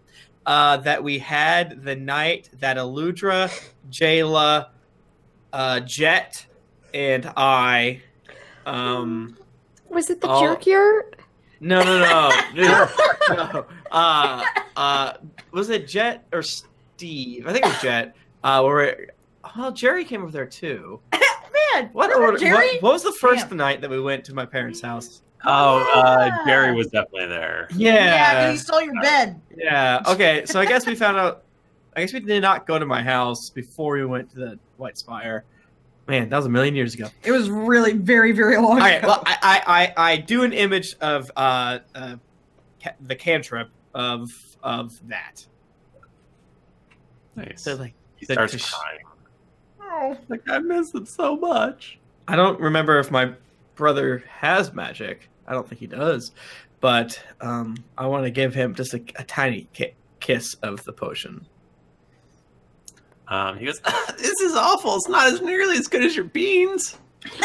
uh, that we had the night that Eludra, Jaela, uh, Jet, and I. Um, Was it the all... jerk yurt? No, no, no. no, no. Uh, uh, was it Jet or Steve? I think it was Jet. Uh, where well, Jerry came over there too. Man, what, what, what was the first Damn. night that we went to my parents' house? Oh, yeah. uh, Barry was definitely there. Yeah. Yeah, he stole your bed. Yeah. Okay, so I guess we found out. I guess we did not go to my house before we went to the White Spire. Man, that was a million years ago. It was really very, very long All right, ago. Well, I, I, I, I do an image of uh, uh, ca the cantrip of of that. Nice. So, like, he starts crying. Oh, like, I miss him so much. I don't remember if my brother has magic. I don't think he does, but um, I want to give him just a, a tiny ki kiss of the potion. Um, he goes, this is awful. It's not as nearly as good as your beans.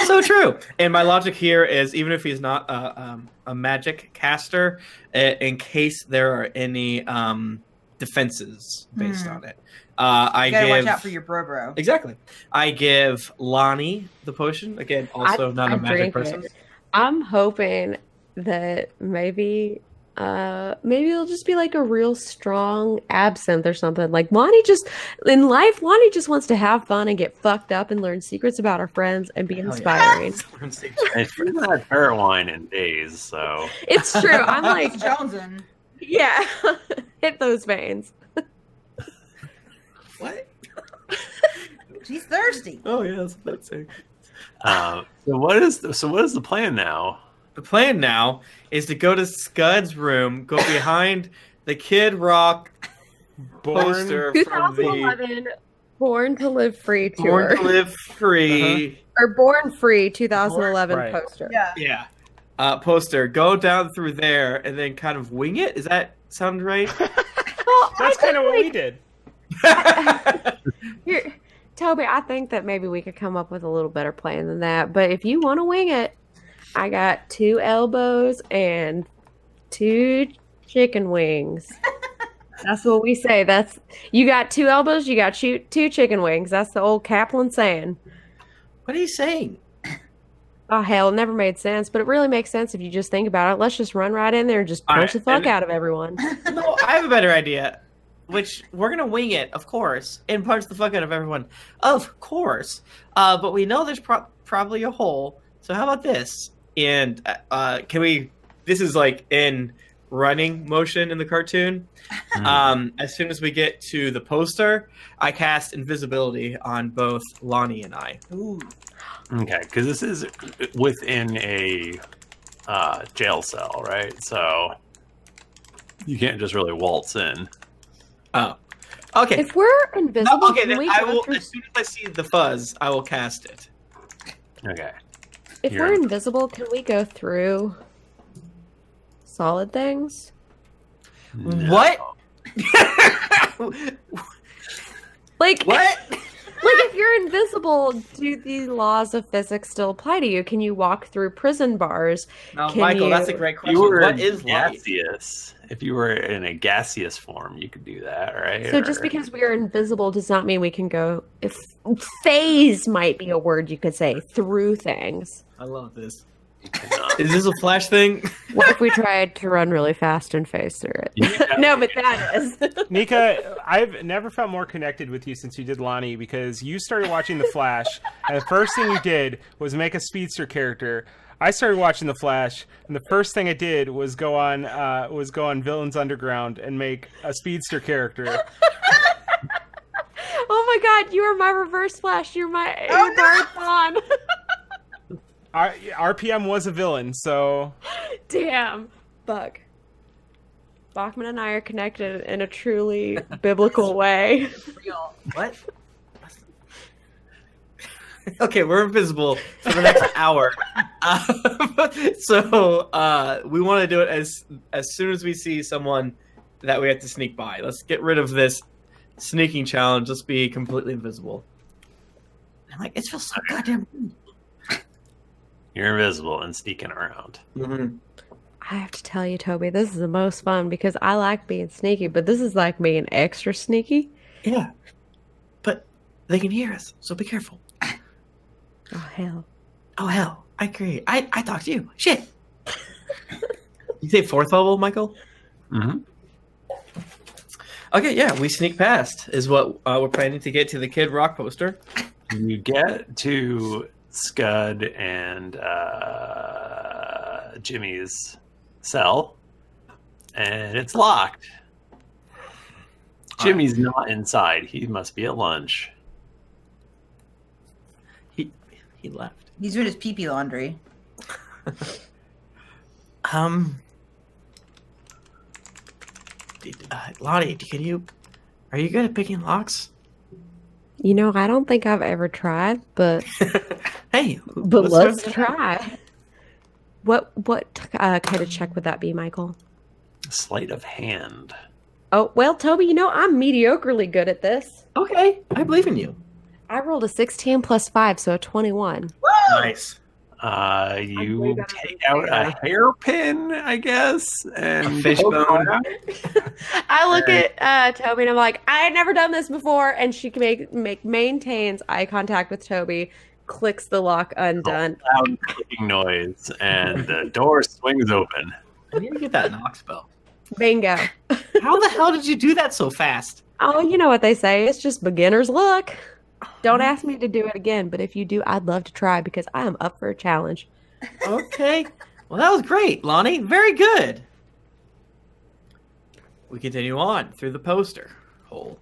So true. And my logic here is, even if he's not a, um, a magic caster, in case there are any um, defenses based mm. on it, uh, I you gotta give, watch out for your bro bro. Exactly. I give Lonnie the potion again. Also, I, not I a magic person. It. I'm hoping that maybe. Uh, maybe it'll just be like a real strong absinthe or something. Like Lonnie just in life, Lonnie just wants to have fun and get fucked up and learn secrets about our friends and be Hell inspiring. Yeah. She's not had ferret wine in days, so it's true. I'm like Johnson. Yeah, hit those veins. What? She's thirsty. Oh yeah, that's what I'm saying. Um, so what is the, so what is the plan now? The plan now is to go to Scud's room, go behind the Kid Rock poster from the Born to Live Free tour. Born to Live Free. Uh-huh. Or Born Free twenty eleven Born, right. poster. Yeah. Yeah. Uh, poster. Go down through there and then kind of wing it. Does that sound right? Well, that's kind of what like... we did. Here, Toby, I think that maybe we could come up with a little better plan than that. But if you want to wing it, I got two elbows and two chicken wings. That's what we say. That's you got two elbows, you got two, two chicken wings. That's the old Kaplan saying. What are you saying? Oh, hell, it never made sense, but it really makes sense if you just think about it. Let's just run right in there and just punch right, the fuck out of everyone. No, I have a better idea, which we're going to wing it, of course, and punch the fuck out of everyone. Of course. Uh, but we know there's pro probably a hole. So how about this? And uh, can we? This is like in running motion in the cartoon. Mm. Um, as soon as we get to the poster, I cast invisibility on both Lonnie and I. Ooh. Okay, because this is within a uh, jail cell, right? So you can't just really waltz in. Oh, okay. If we're invisible, oh, okay. Then we I will. Through... As soon as I see the fuzz, I will cast it. Okay. If You're... we're invisible, can we go through solid things? No. What? Like what? if you're invisible, do the laws of physics still apply to you? Can you walk through prison bars? Now, Can Michael, you... that's a great question. You were what is gaseous? Light? If you were in a gaseous form, you could do that, right? So or... just because we are invisible does not mean we can go. If phase might be a word you could say through things. I love this. Is this a Flash thing? What if we tried to run really fast and phase through it? Yeah. No, but that is. Nika, I've never felt more connected with you since you did Lonnie, because you started watching The Flash, and the first thing you did was make a speedster character. I started watching The Flash, and the first thing I did was go on uh, was go on Villains Underground and make a speedster character. Oh my God, you are my Reverse Flash. You're my Marathon. Oh, R RPM was a villain, so... Damn. Bug. Bachmann and I are connected in a truly biblical way. Real. What? Okay, we're invisible for the next hour. Uh, so, uh, we want to do it as, as soon as we see someone that we have to sneak by. Let's get rid of this sneaking challenge. Let's be completely invisible. I'm like, it feels so goddamn good. You're invisible and sneaking around. Mm-hmm. I have to tell you, Toby, this is the most fun because I like being sneaky, but this is like being extra sneaky. Yeah, but they can hear us, so be careful. Oh, hell. Oh, hell. I agree. I, I talked to you. Shit. You say fourth level, Michael? Mm-hmm. Okay, yeah, we sneak past is what uh, we're planning to get to the Kid Rock poster. You get to... Scud and uh, Jimmy's cell, and it's locked. Jimmy's not inside. He must be at lunch. He he left. He's doing his pee-pee laundry. um, uh, Lonnie, can you? Are you good at picking locks? You know, I don't think I've ever tried, but. Hey, but let's, let's try. What what uh, kind of check would that be, Michael? Sleight of hand. Oh, well, Toby, you know, I'm mediocrely good at this. Okay, I believe in you. I rolled a sixteen plus five, so a twenty-one. Whoa! Nice. Uh, you take out a hairpin, I guess, and fishbone. I look at uh, Toby and I'm like, I had never done this before, and she can make, make maintains eye contact with Toby. Clicks the lock undone. Oh, loud clicking noise, and the door swings open. I need to get that knock spell. Bingo. How the hell did you do that so fast? Oh, you know what they say. It's just beginner's luck. Don't ask me to do it again, but if you do, I'd love to try because I am up for a challenge. Okay. Well, that was great, Lonnie. Very good. We continue on through the poster hole.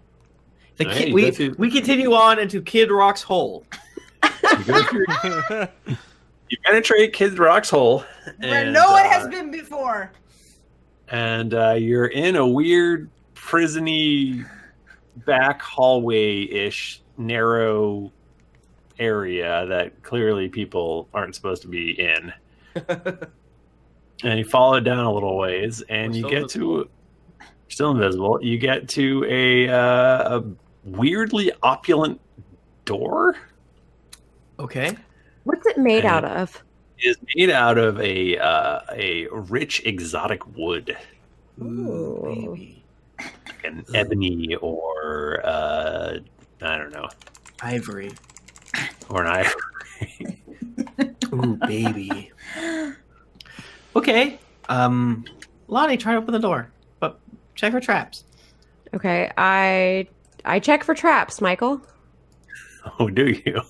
The hey, kid, we, to... we continue on into Kid Rock's hole. You penetrate Kid Rock's hole, where and, no one uh, has been before, and uh, you're in a weird prisony back hallway-ish narrow area that clearly people aren't supposed to be in. And you follow it down a little ways, and you get invisible. to still invisible. You get to a, uh, a weirdly opulent door. Okay. What's it made and out of? It is made out of a uh, a rich exotic wood. Ooh, baby. Like an ebony or uh, I don't know. Ivory. Or an ivory. Ooh, baby. Okay. Um, Lonnie, try to open the door, but check for traps. Okay, I I check for traps, Michael. Oh, do you?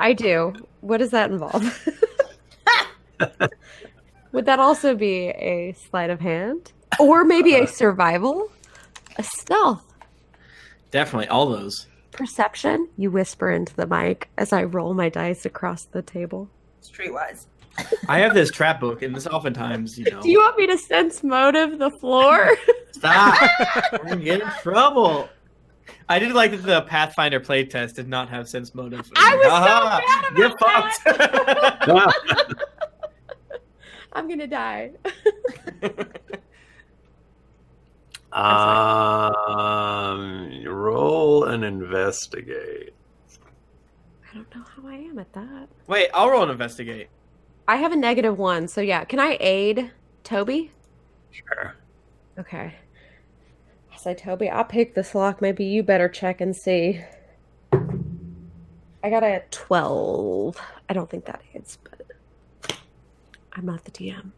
I do. What does that involve? Would that also be a sleight of hand? Or maybe a survival? A stealth? Definitely, all those. Perception? You whisper into the mic as I roll my dice across the table. Streetwise. I have this trap book, and this oftentimes, you know... Do you want me to sense motive the floor? Stop! We're going to get in trouble! I did like that the Pathfinder playtest did not have sense motive. I was Aha, so mad about you're that. Fucked. I'm gonna die. um, roll and investigate. I don't know how I am at that. Wait, I'll roll an investigate. I have a negative one, so yeah. Can I aid Toby? Sure. Okay. I say, Toby, I'll pick this lock. Maybe you better check and see. I got a twelve. I don't think that aids, but I'm not the D M.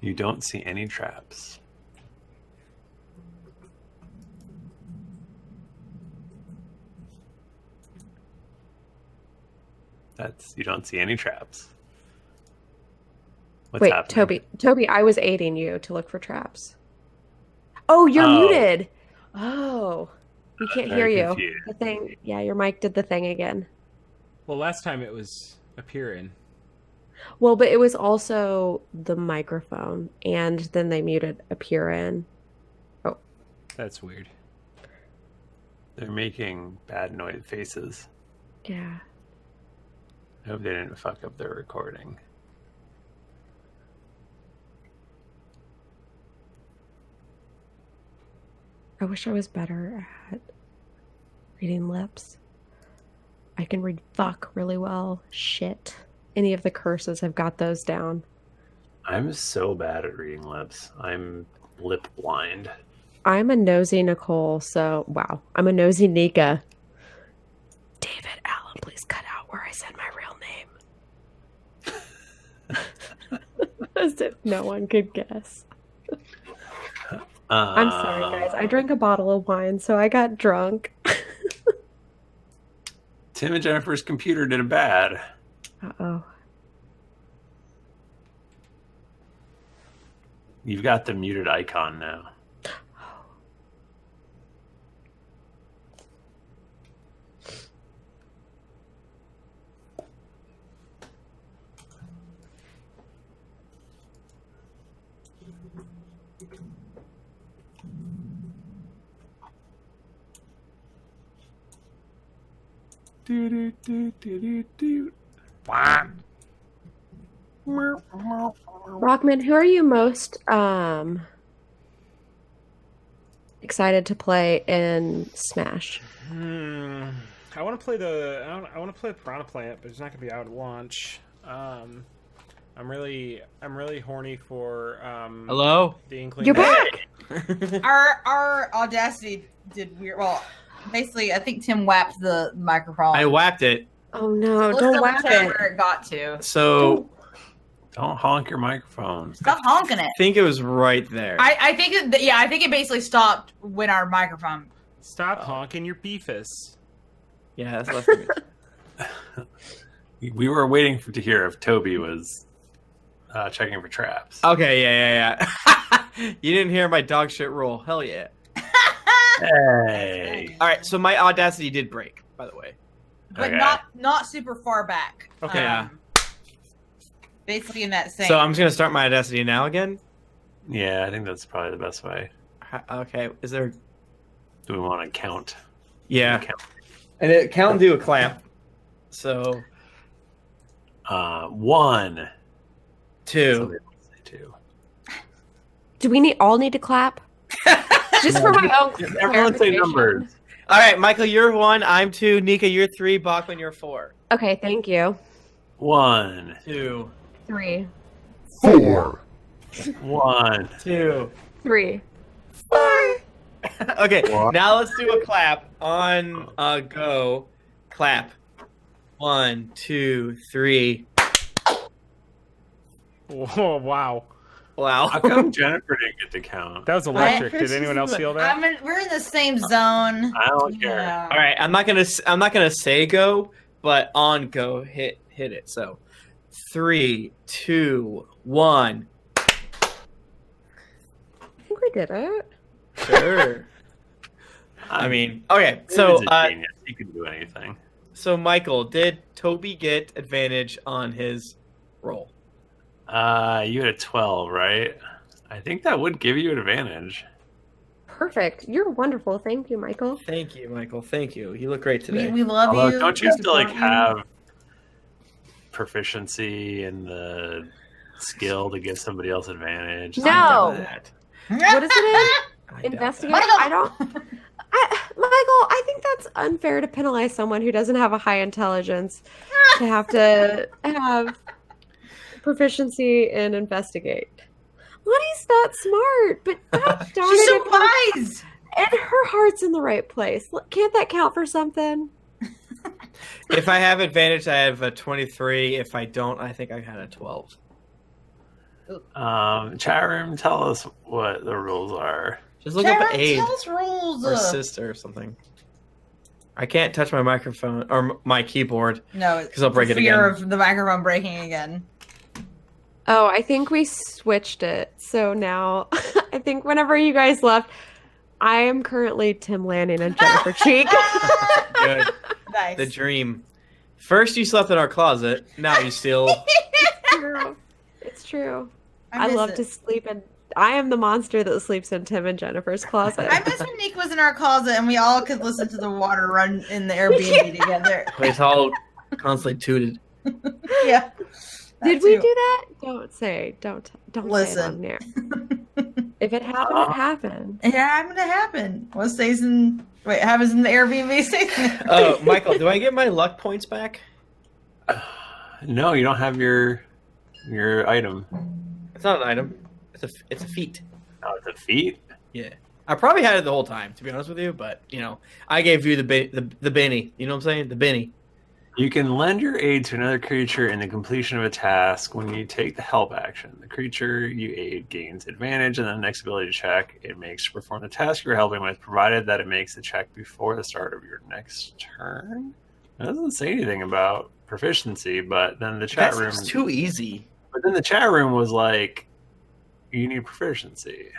You don't see any traps. That's, you don't see any traps. What's Wait, happening? Toby, Toby, I was aiding you to look for traps. Oh, you're oh. muted. Oh, we can't uh, hear you. Confused. The thing, yeah, your mic did the thing again. Well, last time it was appearing. Well, but it was also the microphone, and then they muted appearing. Oh, that's weird. They're making bad noise faces. Yeah. I hope they didn't fuck up their recording. I wish I was better at reading lips. I can read fuck really well. Shit. Any of the curses, I've got those down. I'm so bad at reading lips. I'm lip blind. I'm a nosy Nicole, so wow. I'm a nosy Nika. David Allen, please cut out where I said my real name. As if no one could guess. Uh, I'm sorry, guys. I drank a bottle of wine, so I got drunk. Tim and Jennifer's computer did a bad. Uh-oh. You've got the muted icon now. Do do do do do do. Bachmann, who are you most um, excited to play in Smash? Hmm. I want to play the. I, don't, I want to play Piranha Plant, but it's not going to be out at launch. Um, I'm really, I'm really horny for. Um, Hello. The Inkling. You're back. our our Audacity did weird. Well. Basically, I think Tim whapped the microphone. I whapped it. Oh no! Let's don't whack it. Where it got to. So, don't honk your microphone. Stop honking it. I think it was right there. I, I think it, yeah. I think it basically stopped when our microphone. Stop oh. honking your beefus. Yeah, that's left of it. We were waiting for, to hear if Toby was uh, checking for traps. Okay. Yeah. Yeah. Yeah. You didn't hear my dog shit roll. Hell yeah. Hey. All right, so my Audacity did break, by the way. But okay. not not super far back. Okay. Um, basically in that same... So I'm just going to start my Audacity now again? Yeah, I think that's probably the best way. Okay, is there... Do we want to count? Yeah. Count? And it, count and do a clamp. So... Uh, one. Two. Two. Do we need all need to clap? Just for my own. Everyone say numbers. All right, Michael, you're one. I'm two. Nika, you're three. Bachmann, you're four. Okay, thank you. One, two, three, four. One, two, three, four. Okay, one. Now let's do a clap on a go. Clap. One, two, three. Whoa! Wow. Wow. How come Jennifer didn't get to count? That was electric. Did anyone else feel that? I'm in, we're in the same zone. I don't care. Yeah. All right, I'm not gonna. I'm not gonna say go, but on go, hit hit it. So, three, two, one. I think we did it. Sure. I mean, okay. So uh, he can do anything. So Michael, did Toby get advantage on his roll? Uh, you had a twelve, right? I think that would give you an advantage. Perfect. You're wonderful. Thank you, Michael. Thank you, Michael. Thank you. You look great today. We, we love Although, you. Don't you have to, like, have proficiency and the skill to give somebody else advantage? No. That. What is it? In? Investigate? I don't... I, my Michael, I think that's unfair to penalize someone who doesn't have a high intelligence to have to have proficiency in investigate. Lonnie's not smart, but God darn she's so wise. And her heart's in the right place. Can't that count for something? If I have advantage, I have a twenty-three. If I don't, I think I had a twelve. Um, chat room, tell us what the rules are. Just look up aid or sister or something. I can't touch my microphone or my keyboard. No, because I'll break it again. Fear of the microphone breaking again. Oh, I think we switched it. So now, I think whenever you guys left, I am currently Tim Lanning and Jennifer Cheek. Good. Nice. The dream. First, you slept in our closet. Now you steal. It's true. It's true. I, I love it. to sleep in. I am the monster that sleeps in Tim and Jennifer's closet. I miss when Nick was in our closet and we all could listen to the water run in the Airbnb yeah. together. It's all constantly tooted. Yeah. Did too. we do that? Don't say. Don't don't listen. Say it on there. If it happened, uh, it happened. It happened. It happened. What stays in? Wait, happens in the Airbnb stays. Oh, Michael, do I get my luck points back? Uh, no, you don't have your your item. It's not an item. It's a, it's a feat. Oh, it's a feat? Yeah. I probably had it the whole time, to be honest with you, but, you know, I gave you the the, the Benny. You know what I'm saying? The Benny. You can lend your aid to another creature in the completion of a task when you take the help action. The creature you aid gains advantage in the next ability check it makes to perform the task you're helping with, provided that it makes the check before the start of your next turn. It doesn't say anything about proficiency, but then the chat room... That's too easy. But then the chat room was like... You need proficiency,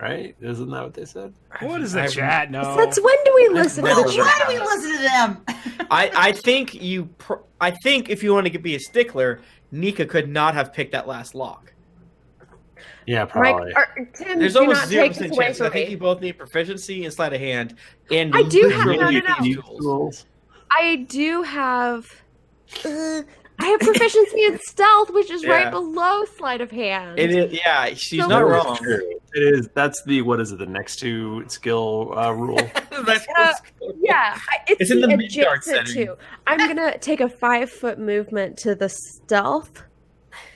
right? Isn't that what they said? What is the I, chat? No. Since when do we listen to the chat? Why do we listen to them? I, I think you. Pr I think if you want to be a stickler, Nika could not have picked that last lock. Yeah, probably. Mike, or, Tim, There's almost zero percent chance. I think you both need proficiency and sleight of hand. And I do have. No, no, no. I do have. Uh, I have proficiency in stealth, which is yeah. right below sleight of hand. It is, yeah, she's so not wrong. True. It is. That's the what is it? The next two skill uh, rule. That's uh, cool. Yeah, it's, it's in the adjacent to. I'm gonna take a five foot movement to the stealth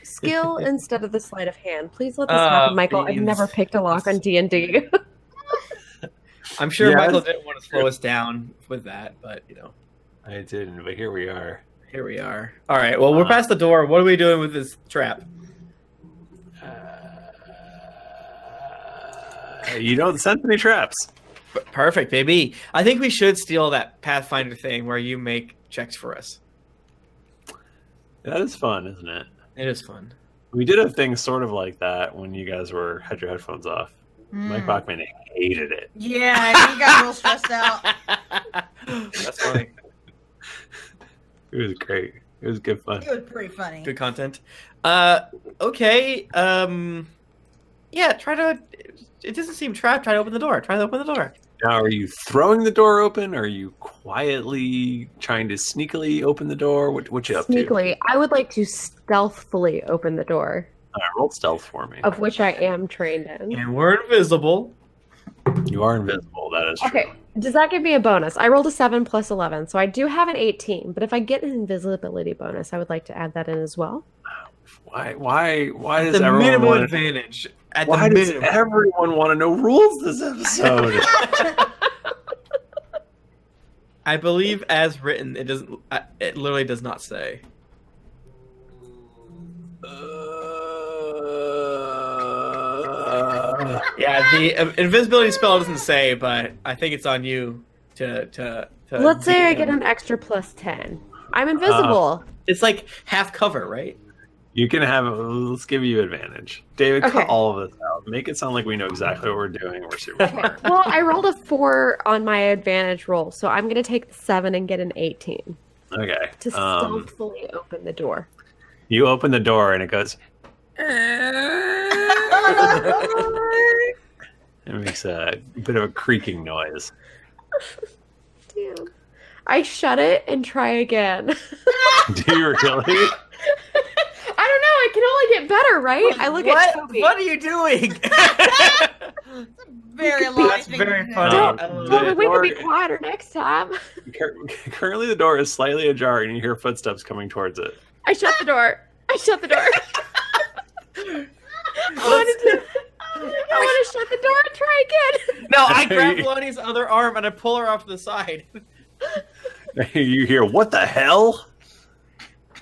skill instead of the sleight of hand. Please let this uh, happen, Michael. Beans. I've never picked a lock on D and D. I'm sure yes. Michael didn't want to slow us down with that, but you know, I didn't. But here we are. Here we are. All right. Well, we're uh, past the door. What are we doing with this trap? Uh, you don't sense any traps. Perfect, baby. I think we should steal that Pathfinder thing where you make checks for us. That is fun, isn't it? It is fun. We did a thing sort of like that when you guys were had your headphones off. Mm. Mike Bachmann hated it. Yeah, he got real stressed out. That's funny. It was great. It was good fun. It was pretty funny. Good content. Uh, okay. Um, yeah, try to... It doesn't seem trapped. Try to open the door. Try to open the door. Now, are you throwing the door open? Or are you quietly trying to sneakily open the door? What, what you up sneakily, to? Sneakily. I would like to stealthfully open the door. All right, roll stealth for me. Of which I am trained in. And we're invisible. You are invisible. That is true. Okay. Does that give me a bonus? I rolled a seven plus eleven, so I do have an eighteen. But if I get an invisibility bonus, I would like to add that in as well. Why? Why? Why does the everyone minimum advantage? At why the does minimum. everyone want to know rules this episode? I believe, as written, it doesn't. It literally does not say. Yeah, the uh, invisibility spell doesn't say, but I think it's on you to to. to Let's say I get an extra plus ten. I'm invisible. Uh, it's like half cover, right? You can have. Let's give you advantage, David. Okay. Cut all of this out. Make it sound like we know exactly what we're doing. We're super smart. Well, I rolled a four on my advantage roll, so I'm gonna take the seven and get an eighteen. Okay. To stealthily um, open the door. You open the door and it goes. It makes a bit of a creaking noise. Damn. I shut it and try again. Do you really? I don't know. It can only get better, right? I look what, at Toby. What are you doing? very long. That's very funny. No, well, we can be quieter next time. Currently, the door is slightly ajar, and you hear footsteps coming towards it. I shut the door. I shut the door. I wanted to. I want to shut the door and try again. No, I grab Lonnie's other arm and I pull her off to the side. You hear, what the hell?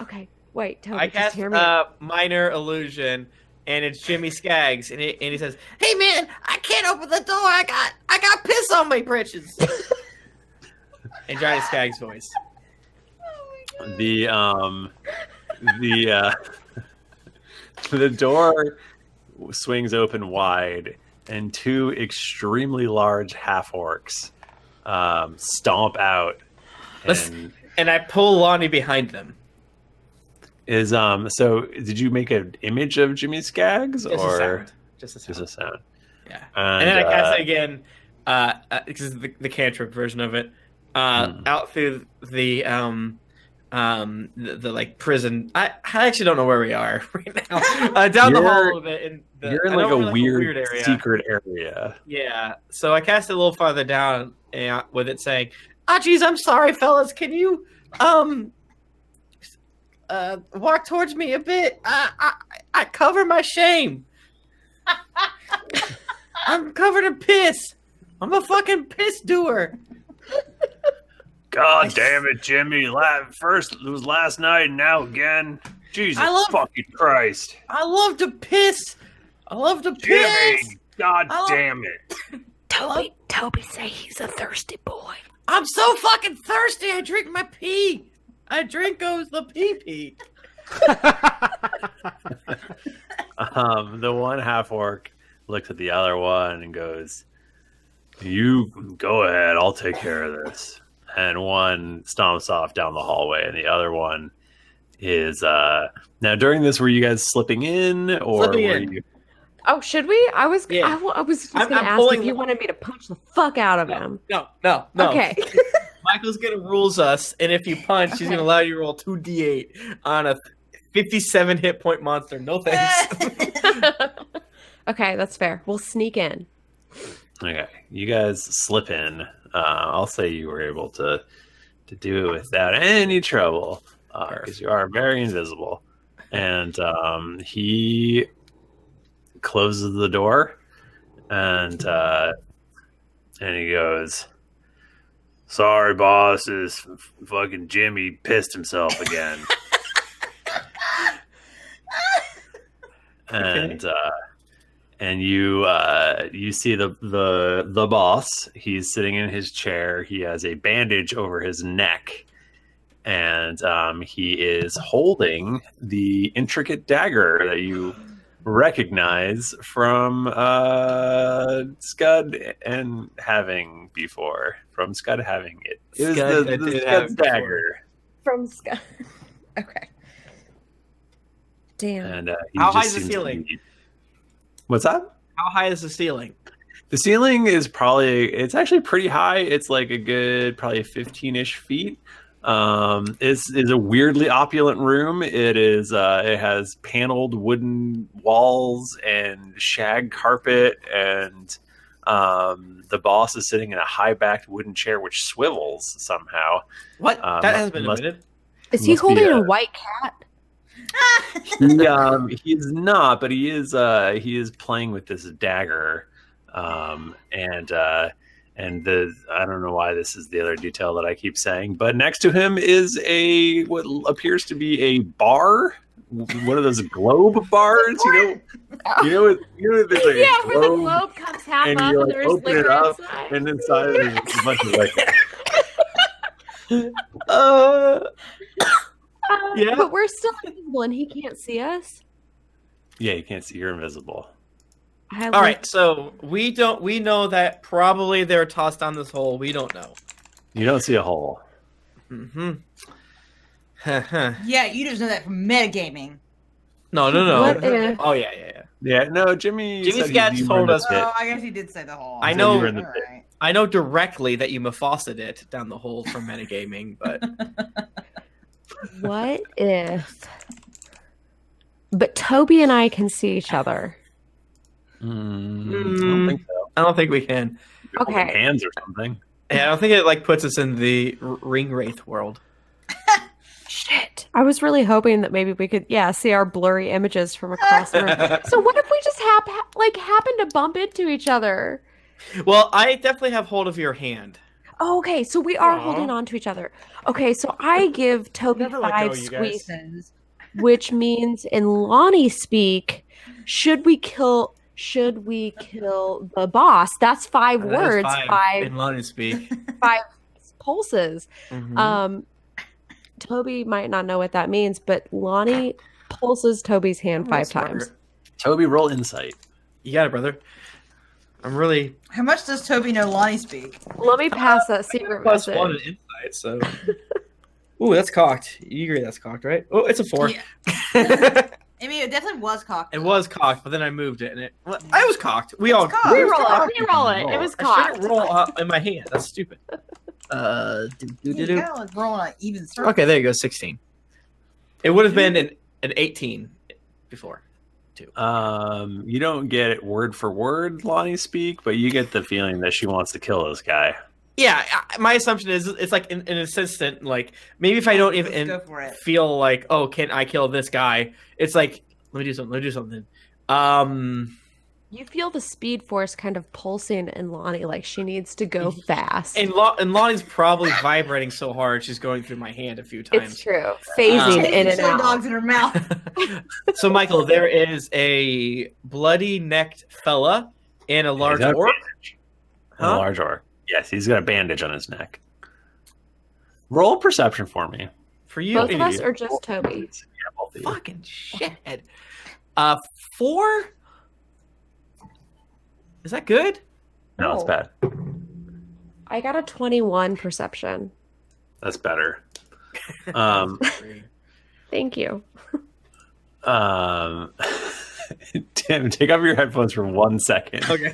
Okay, wait, Toby, I cast a uh, minor illusion, and it's Jimmy Skaggs, and, it, and he says, hey man, I can't open the door, I got I got piss on my britches. And Johnny Skaggs' voice. Oh the, um, the, uh, the door swings open wide, and two extremely large half-orcs um, stomp out. And, and I pull Lonnie behind them. Is um so did you make an image of Jimmy Skaggs just or a sound. Just a sound? Just a sound. Yeah. And, and then I cast uh, it again, uh, because uh, the the cantrip version of it, uh, hmm. out through the um, um, the, the like prison. I I actually don't know where we are right now. Uh, down the hall of it. In the, you're in like a, like a weird, weird area. Secret area. Yeah. So I cast it a little farther down, and, with it saying, "Ah, oh, geez, I'm sorry, fellas. Can you um." Uh, walk towards me a bit. I I, I cover my shame. I'm covered in piss. I'm a fucking piss doer. God damn it, Jimmy! First it was last night, and now again. Jesus I love, fucking Christ! I love to piss. I love to Jimmy, piss. God love, damn it! Toby, Toby, say he's a thirsty boy. I'm so fucking thirsty. I drink my pee. I drink goes the pee pee. um, the one half orc looks at the other one and goes, "You go ahead, I'll take care of this." And one stomps off down the hallway, and the other one is uh... now. During this, were you guys slipping in or slipping were in. you? Oh, should we? I was. Yeah. I, I was just going to ask if you wanted me to punch the fuck out of no, him. No, no, no. Okay. Michael's gonna rules us, and if you punch, okay. he's gonna allow you to roll two d eight on a fifty-seven hit point monster. No thanks. Okay, that's fair. We'll sneak in. Okay, you guys slip in. Uh, I'll say you were able to to do it without any trouble because uh, you are very invisible. And um, he closes the door, and uh, and he goes, "Sorry, boss, this fucking Jimmy pissed himself again." And uh, and you uh, you see the the the boss. He's sitting in his chair. He has a bandage over his neck, and um, he is holding the intricate dagger that you recognize from uh, Scud and having before. From Scud having it. It was Scud, the, the Scud dagger. From Scud. Okay. Damn. And, uh, How high is the ceiling? Be... What's that? How high is the ceiling? The ceiling is probably, it's actually pretty high. It's like a good, probably fifteen-ish feet. Um, it's, it's a weirdly opulent room. It is. Uh, it has paneled wooden walls and shag carpet, and um, the boss is sitting in a high-backed wooden chair which swivels somehow. What? Um, that has been admitted. Is he holding a, a white cat? he, um, he is not, but he is. Uh, he is playing with this dagger, um, and. Uh, And the I don't know why this is the other detail that I keep saying, but next to him is a what appears to be a bar, one of those globe bars, you know, you know, it, you know, there's like yeah, a globe, where the globe comes half and up, you like, and there's open it up, inside. And inside there's a bunch of like, uh, yeah, but we're still invisible, and he can't see us. Yeah, you can't see. You're invisible. All right, so we don't. We know that probably they're tossed on this hole. We don't know. You don't see a hole. Mm-hmm. Yeah, you just know that from metagaming. No, no, no. Oh yeah, yeah, yeah. Yeah, no, Jimmy. Jimmy Skaggs told us. Oh, I guess he did say the hole. I know. Right. I know directly that you mephossed it down the hole from metagaming, but what if? But Toby and I can see each other. Mm, I don't think so. I don't think we can. Okay. Hands or something. Yeah, I don't think it like puts us in the ring wraith world. Shit. I was really hoping that maybe we could, yeah, see our blurry images from across the room. So what if we just hap like happen to bump into each other? Well, I definitely have hold of your hand. Oh, okay, so we are Aww. holding on to each other. Okay, so I give Toby five go, squeezes, which means in Lonnie speak, should we kill? Should we kill the boss? That's five oh, that words. Five, five in Lonnie speak. Five pulses. Mm-hmm. Um, Toby might not know what that means, but Lonnie pulses Toby's hand five times. Toby, roll insight. You got it, brother. I'm really. How much does Toby know Lonnie speak? Let me pass uh, that secret plus message. Plus one in insight, so. Ooh, that's cocked. You agree that's cocked, right? Oh, it's a four. Yeah. I mean, it definitely was cocked. It was cocked, but then I moved it, and it. I was cocked. We it's all. Cocked. We roll it. We roll it. It was cocked. I shouldn't roll up in my hand. That's stupid. Uh, do do do do. Kind of like rolling on even circle. Okay, there you go. Sixteen. It would have been an an eighteen before. Too. Um, you don't get it word for word, Lonnie speak, but you get the feeling that she wants to kill this guy. Yeah, I, my assumption is it's like an, an assistant. Like maybe if I don't even feel like, oh, can I kill this guy? It's like let me do something. Let me do something. Um, you feel the speed force kind of pulsing in Lonnie, like she needs to go fast. And, Lo and Lonnie's probably vibrating so hard she's going through my hand a few times. It's true, phasing um, in and out. Dogs in her mouth. So, Michael, there is a bloody-necked fella and a large orc. Huh? A large orc. Yes, he's got a bandage on his neck. Roll perception for me. For you, both of us, or just Toby? Yeah, fucking shit. Uh, four. Is that good? No, it's bad. I got a twenty-one perception. That's better. Um, Thank you. Um, Tim, take off your headphones for one second. Okay.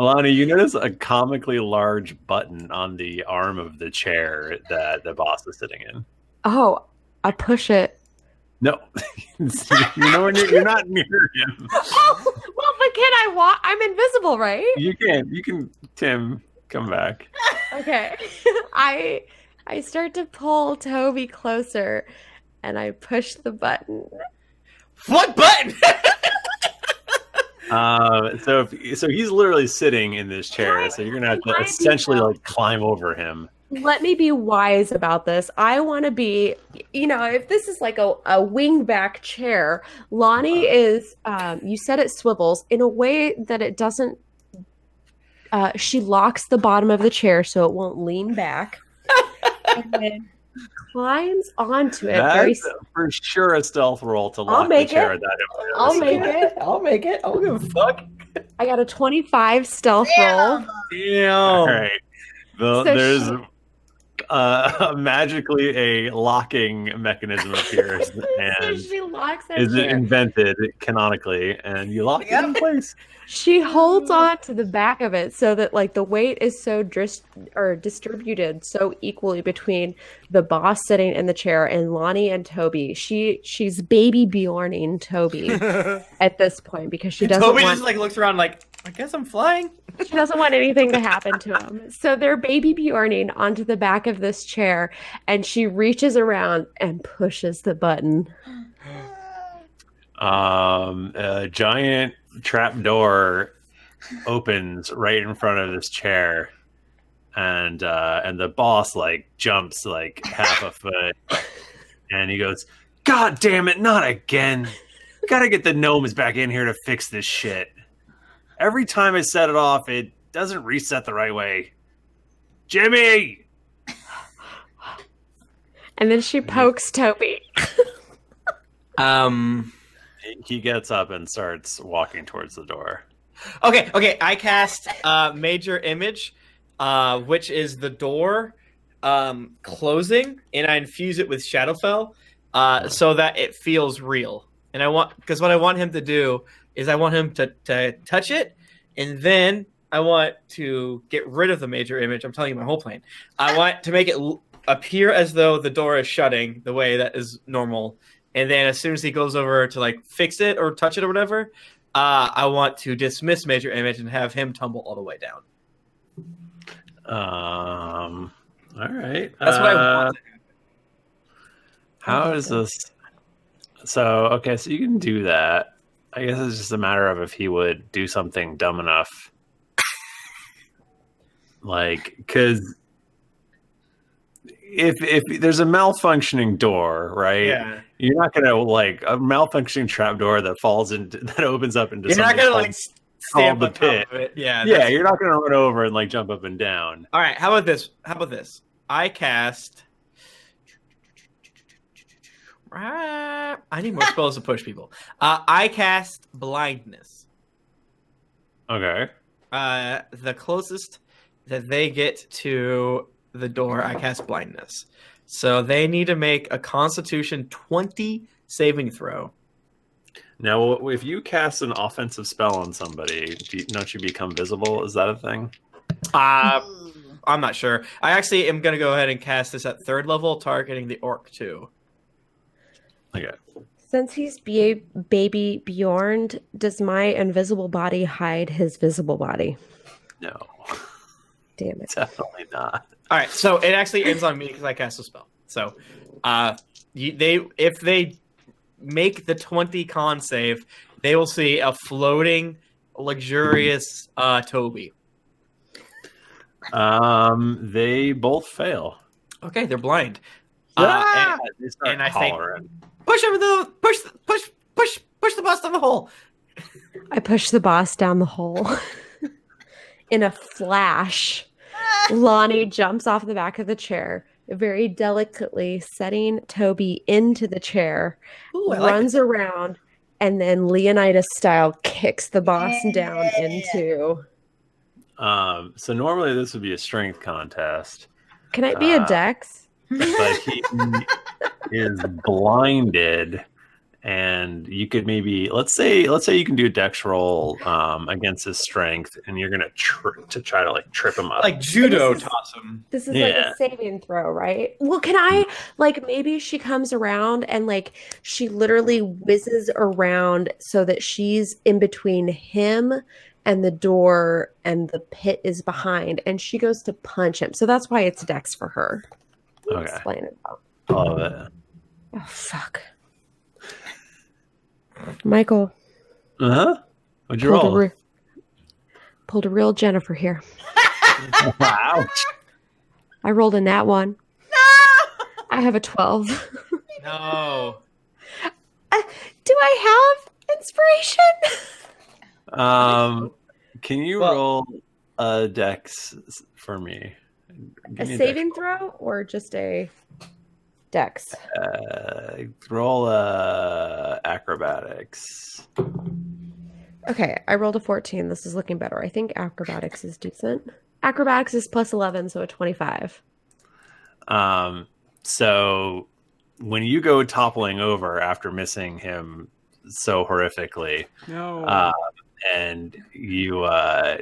Alana, you notice a comically large button on the arm of the chair that the boss is sitting in. Oh, I push it. No, you know, you're, you're not near him. Oh, well, but can I walk? I'm invisible, right? You can, you can, Tim, come back. Okay. I I start to pull Toby closer, and I push the button. What button? uh, so, if, so he's literally sitting in this chair, why, so you're going to have to essentially like climb over him. Let me be wise about this. I want to be, you know, if this is like a, a wingback chair, Lonnie is, um, you said it swivels in a way that it doesn't, uh, she locks the bottom of the chair so it won't lean back. And then climbs onto it. That's very... for sure a stealth roll to lock the chair at that point. I'll make it. I'll make it. I'll give a fuck. I got a twenty-five stealth Damn. roll. Damn. All right. The, so there's she, uh, magically a locking mechanism appears, and so she locks that is chair. invented canonically, and you lock yep. it in place. She holds on to the back of it so that like the weight is so dis or distributed so equally between the boss sitting in the chair and Lonnie and Toby. She she's baby Bjorning Toby at this point because she doesn't. Toby want just like looks around like. I guess I'm flying. She doesn't want anything to happen to him. So they're baby Bjorning onto the back of this chair, and she reaches around and pushes the button. Um, a giant trap door opens right in front of this chair, and uh, and the boss like jumps like half a foot, and he goes, "God damn it, not again! Gotta get the gnomes back in here to fix this shit." Every time I set it off, it doesn't reset the right way. Jimmy! And then she pokes Toby. um, He gets up and starts walking towards the door. Okay, okay. I cast uh, Major Image, uh, which is the door um, closing, and I infuse it with Shadowfell uh, so that it feels real. And I want, because what I want him to do is I want him to, to touch it, and then I want to get rid of the major image. I'm telling you my whole plan. I want to make it l appear as though the door is shutting the way that is normal, and then as soon as he goes over to like fix it or touch it or whatever, uh, I want to dismiss Major Image and have him tumble all the way down. Um. All right. That's what uh, I want to happen. How is this? So, okay, so you can do that. I guess it's just a matter of if he would do something dumb enough. Like, because if if there's a malfunctioning door, right? Yeah. You're not gonna like a malfunctioning trap door that falls into that opens up into. You're not gonna like stamp the pit. Of it. Yeah. Yeah. You're not gonna run over and like jump up and down. All right. How about this? How about this? I cast. I need more spells to push people. Uh, I cast blindness. Okay. Uh, the closest that they get to the door, I cast blindness. So they need to make a Constitution twenty saving throw. Now, if you cast an offensive spell on somebody, do you, don't you become visible? Is that a thing? Uh, I'm not sure. I actually am going to go ahead and cast this at third level, targeting the orc too. Okay. Since he's ba baby Bjorned, does my invisible body hide his visible body? No. Damn it. Definitely not. All right, so it actually ends on me because I cast a spell. So, uh, you, they if they make the twenty con save, they will see a floating, luxurious uh, Toby. Um, they both fail. Okay, they're blind. Ah! Uh, and, and I hollering. Say, push him the push, push, push, push the boss down the hole. I push the boss down the hole. In a flash, Lonnie jumps off the back of the chair, very delicately setting Toby into the chair, Ooh, runs like around, and then Leonidas style kicks the boss yeah. down into. Um, so normally this would be a strength contest. Can it be uh, a dex? But he is blinded. And you could maybe let's say let's say you can do a dex roll um, against his strength, and you're gonna tr to try to like trip him up, like judo is, toss him. This is yeah. like a saving throw, right? Well, can I like maybe she comes around and like she literally whizzes around so that she's in between him and the door, and the pit is behind, and she goes to punch him. So that's why it's dex for her. Okay. Explain it. I love it. Oh fuck. Michael. Uh-huh. What'd you pulled roll? A pulled a real Jennifer here. Ouch. I rolled a nat one. No! I have a twelve. No. Uh, do I have inspiration? Um, can you well, roll a dex for me? Give a me saving a throw or just a... Dex. Uh, roll uh, acrobatics. Okay, I rolled a fourteen. This is looking better. I think acrobatics is decent. Acrobatics is plus eleven, so a twenty-five. Um, so when you go toppling over after missing him so horrifically, no, uh, and you uh,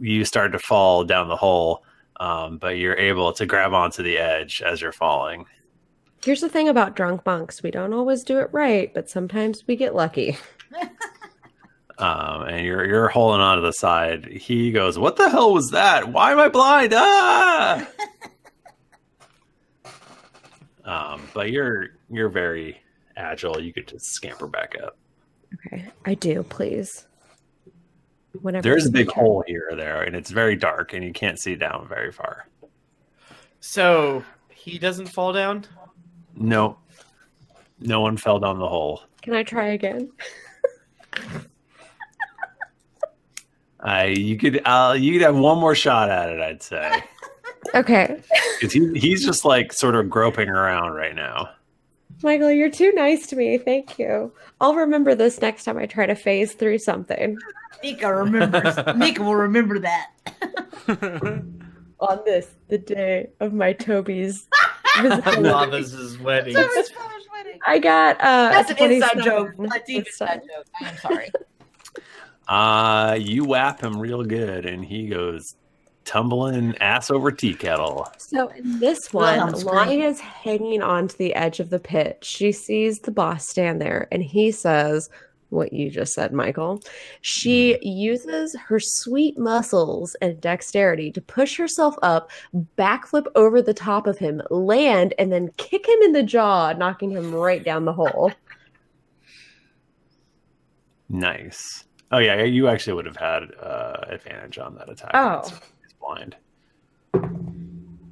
you start to fall down the hole. Um, but you're able to grab onto the edge as you're falling. Here's the thing about drunk monks. We don't always do it right, but sometimes we get lucky. um, and you're, you're holding onto the side. He goes, what the hell was that? Why am I blind? Ah! um, but you're, you're very agile. You could just scamper back up. Okay. I do, please. Whenever there's a big can. hole here or there, and it's very dark, and you can't see down very far. So he doesn't fall down? No. No one fell down the hole. Can I try again? uh, you could uh, you could have one more shot at it, I'd say. Okay. Because he, he's just like sort of groping around right now. Michael, you're too nice to me. Thank you. I'll remember this next time I try to phase through something. Nika remembers. Nika will remember that. On this, the day of my Toby's Lavis's wedding. wedding. I got uh, that's an inside joke. That's an inside joke. I'm sorry. Uh, you whap him real good, and he goes tumbling ass over tea kettle. So in this one, Lonnie is hanging on to the edge of the pit. She sees the boss stand there, and he says, what you just said, Michael. She uses her sweet muscles and dexterity to push herself up, backflip over the top of him, land, and then kick him in the jaw, knocking him right down the hole. Nice. Oh, yeah, you actually would have had uh, advantage on that attack. Oh. He's blind.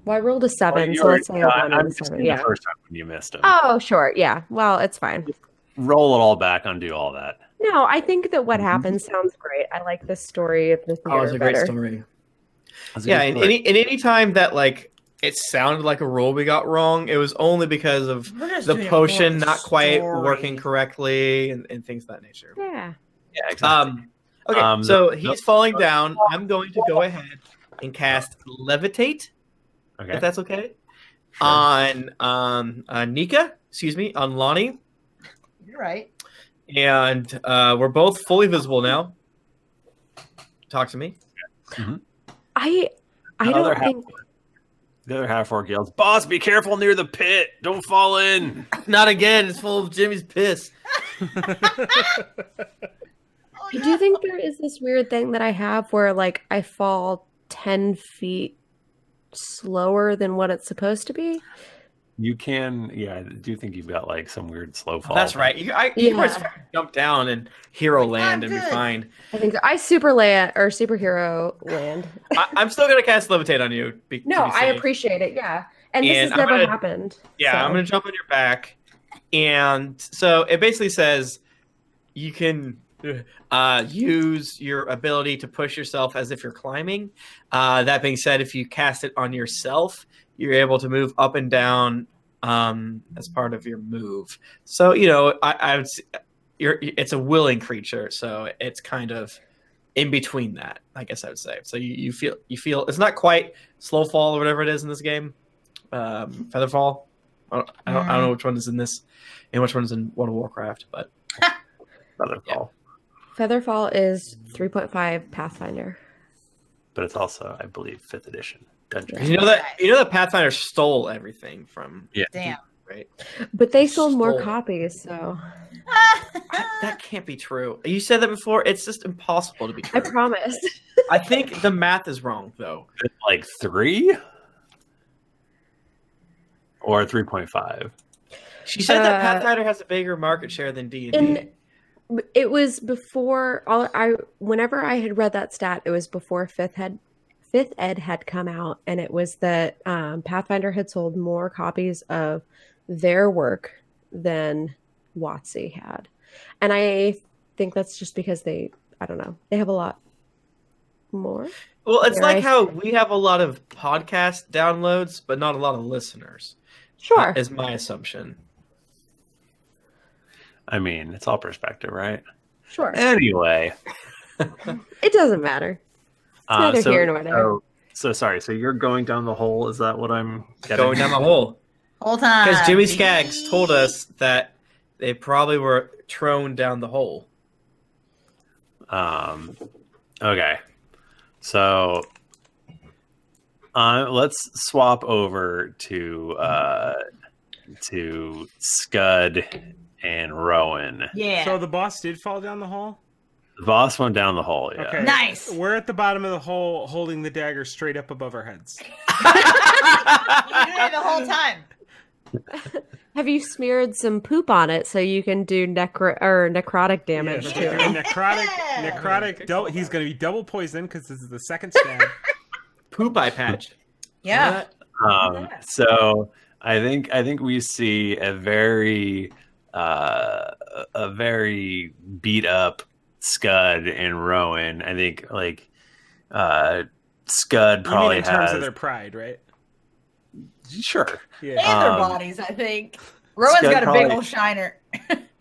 Well, I rolled a seven, well, so let's say I rolled a seven. Yeah. The first time when you missed him. Oh, sure, yeah. Well, it's fine. Roll it all back, undo all that. No, I think that what happens sounds great. I like this story of the theater. Oh, it's a better. great story. A yeah, and any, and any time that like it sounded like a roll we got wrong, it was only because of the potion not quite story. working correctly and, and things of that nature. Yeah. Yeah. Exactly. Um, okay, um, so the, he's the, falling the, down. I'm going to go ahead and cast Levitate. Okay. If that's okay. Sure. On um, uh, Nika, excuse me, on Lonnie. You're right. And uh, we're both fully visible now. Talk to me. Mm-hmm. I I the don't think... Half, the other half orc yells, "Boss, be careful near the pit. Don't fall in." Not again. It's full of Jimmy's piss. I do think there is this weird thing that I have where like I fall ten feet slower than what it's supposed to be. You can, yeah, I do think you've got like some weird slow fall. That's right. You, I, you yeah. can jump down and hero land and be fine. I think so. I super land or superhero land. I, I'm still gonna cast Levitate on you. Be, no, I appreciate it. Yeah, and, and this has I'm never gonna, happened. Yeah, so. I'm gonna jump on your back, and so it basically says you can uh, use your ability to push yourself as if you're climbing. Uh, that being said, if you cast it on yourself, you're able to move up and down um, as part of your move. So, you know, I, I would, you're, it's a willing creature, so it's kind of in between that, I guess I would say. So you, you feel you feel it's not quite slow fall or whatever it is in this game, um, Featherfall. I don't, I, don't, I don't know which one is in this and which one's in World of Warcraft, but Featherfall. Yeah. Featherfall is three point five Pathfinder, but it's also, I believe, fifth edition. Dungeons. You know that you know that Pathfinder stole everything from yeah. Damn. Right? But they sold stole. more copies, so I, that can't be true. You said that before. It's just impossible to be true. I promise. I think the math is wrong though. Like three or three point five. She said uh, that Pathfinder has a bigger market share than D and D. In, it was before all I whenever I had read that stat, it was before fifth had Fifth Ed had come out, and it was that um, Pathfinder had sold more copies of their work than WotC had. And I think that's just because they, I don't know, they have a lot more. Well, it's like I... how we have a lot of podcast downloads, but not a lot of listeners. Sure. Is my assumption. I mean, it's all perspective, right? Sure. Anyway. It doesn't matter. Uh, so, here nor there. Oh, so sorry. So you're going down the hole. Is that what I'm getting? Going down the hole? Whole time. Because Jimmy Skaggs told us that they probably were thrown down the hole. Um. Okay. So uh, let's swap over to uh, to Scud and Rowan. Yeah. So the boss did fall down the hole? The boss went down the hole, yeah. Okay. Nice. We're at the bottom of the hole holding the dagger straight up above our heads. You did it the whole time. Have you smeared some poop on it so you can do necro or necrotic damage yeah, to it? Necrotic, necrotic, double, he's going to be double poisoned because this is the second stab. Poop eye patch. Yeah. Um, so I think, I think we see a very, uh, a very beat up Scud and Rowan. I think like uh Scud probably you mean in has... terms of their pride, right? Sure. Yeah. And um, their bodies, I think. Rowan's Scud got a probably... big old shiner.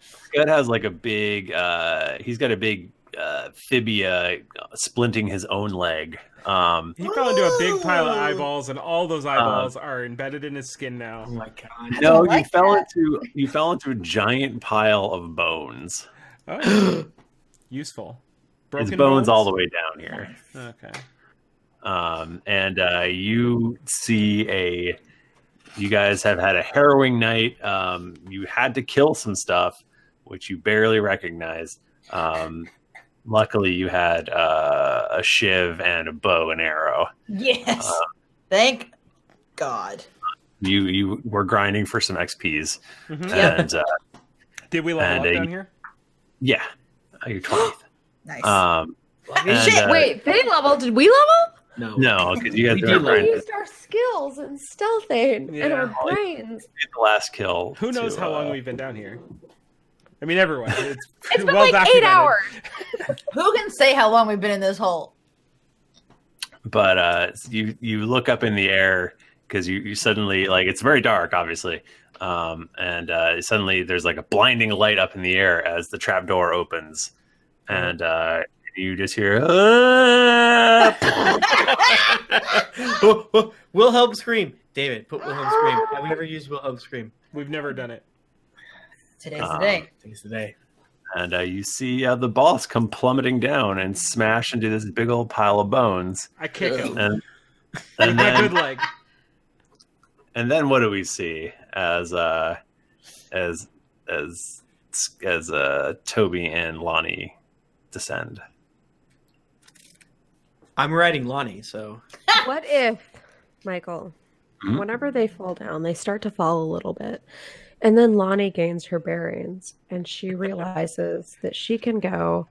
Scud has like a big uh he's got a big uh fibia splinting his own leg. Um he fell into a big pile of eyeballs, and all those eyeballs um, are embedded in his skin now. Oh my god. No, you like fell that. into you fell into a giant pile of bones. Oh. Useful. Broken His bones, bones all the way down here. Okay. Um, and uh, you see a... You guys have had a harrowing night. Um, you had to kill some stuff, which you barely recognized. Um, luckily, you had uh, a shiv and a bow and arrow. Yes, um, thank God. You you were grinding for some X Ps, mm-hmm. and uh, did we level up down a, here? Yeah, you're twentieth. Nice. Um, and, Shit! Uh, wait, they level? Did we level? No, no, because you guys we used our skills and stealthing yeah. and our brains. The last kill. Who knows to, how long uh, we've been down here? I mean, everyone. It's, it's been well like documented. eight hours. Who can say how long we've been in this hole? But uh, you you look up in the air because you, you suddenly like it's very dark, obviously, um, and uh, suddenly there's like a blinding light up in the air as the trap door opens, and. Uh, You just hear, oh, oh, Wilhelm scream. David, put Wilhelm scream. Have we ever used Wilhelm scream? We've never done it. Today's um, the day. Today's the day. And uh, you see uh, the boss come plummeting down and smash into this big old pile of bones. I kick him. And, and then, good leg. And then what do we see as uh, as as as uh, Toby and Lonnie descend? I'm riding Lonnie, so... What if, Michael, mm-hmm. whenever they fall down, they start to fall a little bit, and then Lonnie gains her bearings, and she realizes that she can go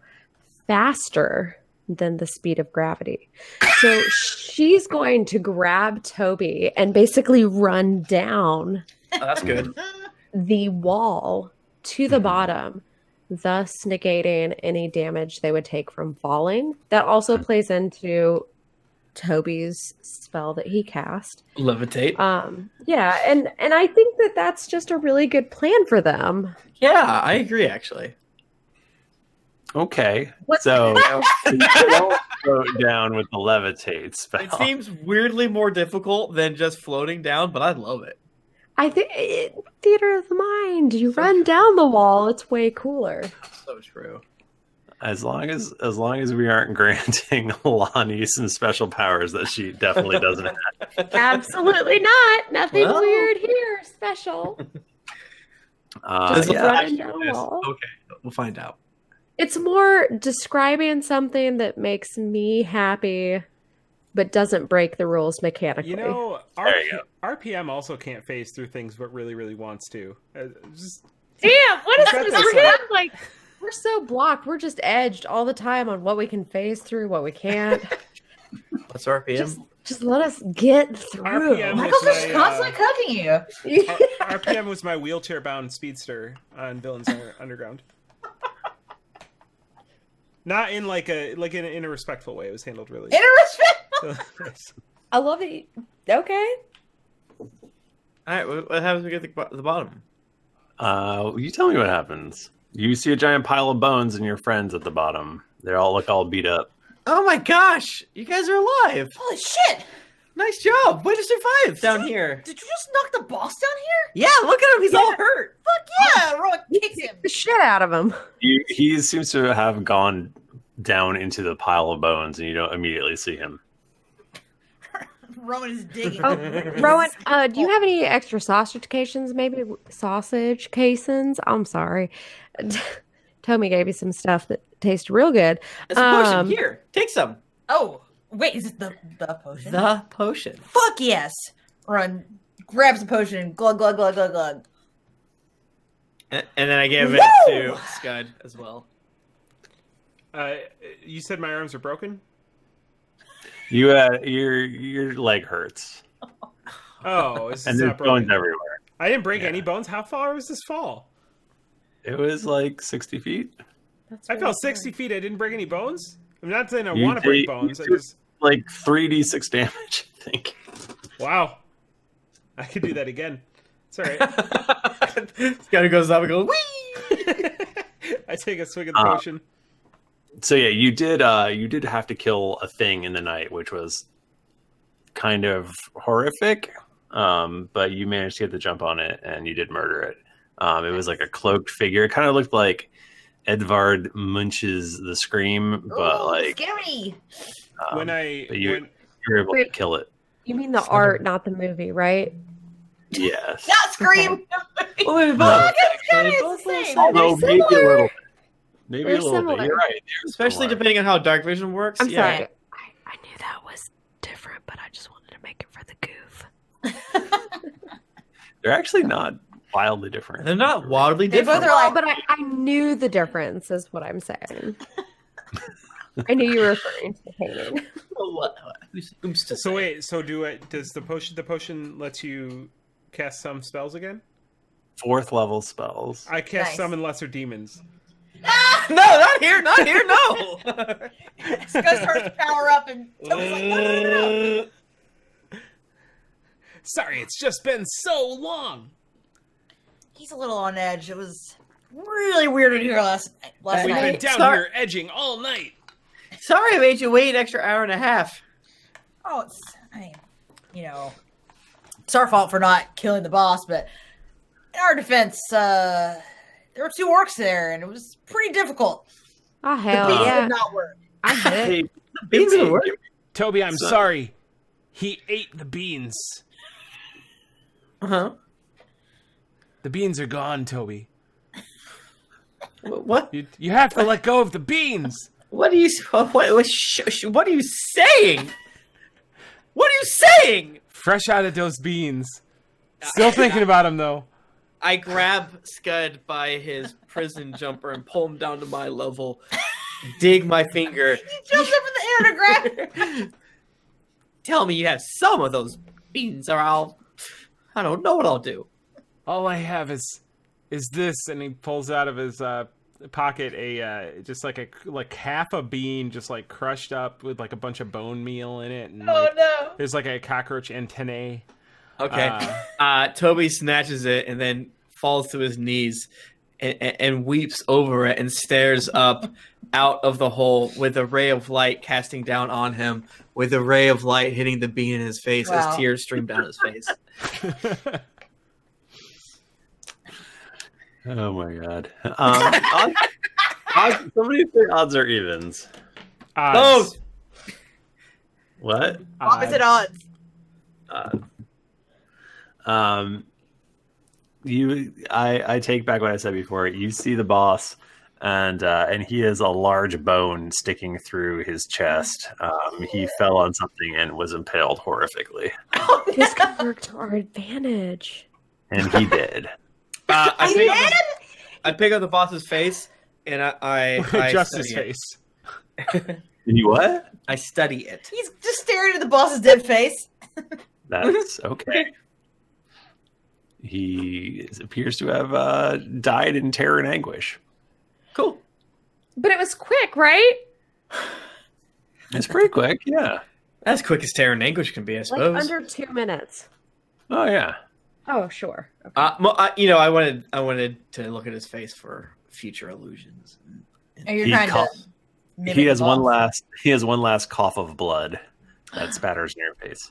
faster than the speed of gravity. So she's going to grab Toby and basically run down oh, that's good. the wall to the bottom, thus negating any damage they would take from falling. That also plays into Toby's spell that he cast. Levitate. Um, yeah, and, and I think that that's just a really good plan for them. Yeah, I agree, actually. Okay, what? so you don't float down with the levitate spell. It seems weirdly more difficult than just floating down, but I love it. I think theater of the mind. You so run true. down the wall. It's way cooler. So true. As long as as long as we aren't granting Lonnie some special powers that she definitely doesn't have. Absolutely not. Nothing well. weird here. Special. Uh, Just yeah. run down the wall. Okay, we'll find out. It's more describing something that makes me happy, but doesn't break the rules mechanically. You know, R P M also can't phase through things, but really, really wants to. Uh, just, Damn, what is this? We're gonna, like, we're so blocked. We're just edged all the time on what we can phase through, what we can't. What's R P M? Just, just let us get through. R P M Michael's just constantly cooking you. R P M was my wheelchair-bound speedster on Villains Underground. Not in like a like in, in a respectful way. It was handled really. In a respectful. I love it. Okay. All right. What happens when we get to the bottom? Uh, you tell me what happens. You see a giant pile of bones and your friends at the bottom. They all look all beat up. Oh my gosh! You guys are alive. Holy shit! Nice job. Way to survive down did here. You, did you just knock the boss down here? Yeah, look at him. He's yeah. all hurt. Fuck yeah. Rowan kicks him. The shit out of him. He, he seems to have gone down into the pile of bones, and you don't immediately see him. Rowan is digging. Oh, Rowan, uh, do you have any extra sausage casings, maybe? Sausage casings? I'm sorry. Tommy gave you some stuff that tastes real good. It's um, a portion. Here, take some. Oh. Wait, is it the, the potion? The potion. Fuck yes! Run, grabs a potion, and glug, glug, glug, glug, glug. And, and then I gave Woo! it to Scud as well. Uh, you said my arms are broken? You, uh, your, your leg hurts. Oh, it's and there's bones everywhere. I didn't break yeah. any bones. How far was this fall? It was like sixty feet. That's I fell sixty feet. I didn't break any bones? I'm not saying I you want to break bones. I just like three d six damage, I think. Wow. I could do that again. It's all right. It's gotta go stop and go, wee! I take a swig of the uh, potion. So yeah, you did uh, you did have to kill a thing in the night, which was kind of horrific, um, but you managed to get the jump on it, and you did murder it. Um, it was like a cloaked figure. It kind of looked like Edvard Munch's The Scream, but Ooh, like scary. Um, when I but you, when, you're able Wait, to kill it. You mean the so, art, not the movie, right? Yes. Not Scream. Well, no, it's scary. It's the same. Although maybe a little bit. Maybe They're a little similar. bit. You're right. They're Especially similar. depending on how dark vision works. I'm yeah. sorry. I, I knew that was different, but I just wanted to make it for the goof. They're actually not wildly different. They're not wildly they different. Both are like, but I, I knew the difference is what I'm saying. I knew you were referring to Hayden. So wait, so do it? Does the potion? The potion lets you cast some spells again? Fourth level spells. I cast nice. summon lesser demons. Ah! No, not here, not here, no. Scud starts to power up, and I was like, no, no, no, no. Sorry, it's just been so long. He's a little on edge. It was really weird in here last last We've night. We've been down Sorry. here edging all night. Sorry, I made you wait an extra hour and a half. Oh, it's I mean, you know, it's our fault for not killing the boss, but in our defense, uh. There were two orcs there, and it was pretty difficult. Oh, hell the beans yeah. did not work. I did. The beans didn't work. Toby, I'm so. sorry. He ate the beans. Uh-huh. The beans are gone, Toby. What? You, you have to let go of the beans. What are you, what, what, what are you saying? What are you saying? Fresh out of those beans. Still thinking about them, though. I grab Scud by his prison jumper and pull him down to my level. Dig my finger. He jumps up in the air to grab. Tell me you have some of those beans, or I'll. I don't know what I'll do. All I have is, is this, and he pulls out of his uh, pocket a uh, just like a like half a bean, just like crushed up with like a bunch of bone meal in it. And, oh like, no! There's like a cockroach antennae. Okay, uh, uh, Toby snatches it and then falls to his knees and, and, and weeps over it and stares up out of the hole with a ray of light casting down on him, with a ray of light hitting the bean in his face wow. as tears stream down his face. Oh my god. Um, odds, odds, somebody say odds or evens. Odds. Both. What? Opposite odds. Odds. Um, you, I, I take back what I said before. You see the boss, and uh, and he has a large bone sticking through his chest. Um, he fell on something and was impaled horrifically. Oh, no. This could work to our advantage. And he did. Uh, I, pick up, I pick up the boss's face, and I, I, I just his face. You what? I study it. He's just staring at the boss's dead face. That's okay. He appears to have uh, died in terror and anguish. Cool. But it was quick, right? It's pretty quick, yeah. As quick as terror and anguish can be, I suppose. Like under two minutes. Oh, yeah. Oh, sure. Okay. Uh, well, I, you know, I wanted I wanted to look at his face for future illusions. And you're he trying to he has one last. He has one last cough of blood that spatters in your face.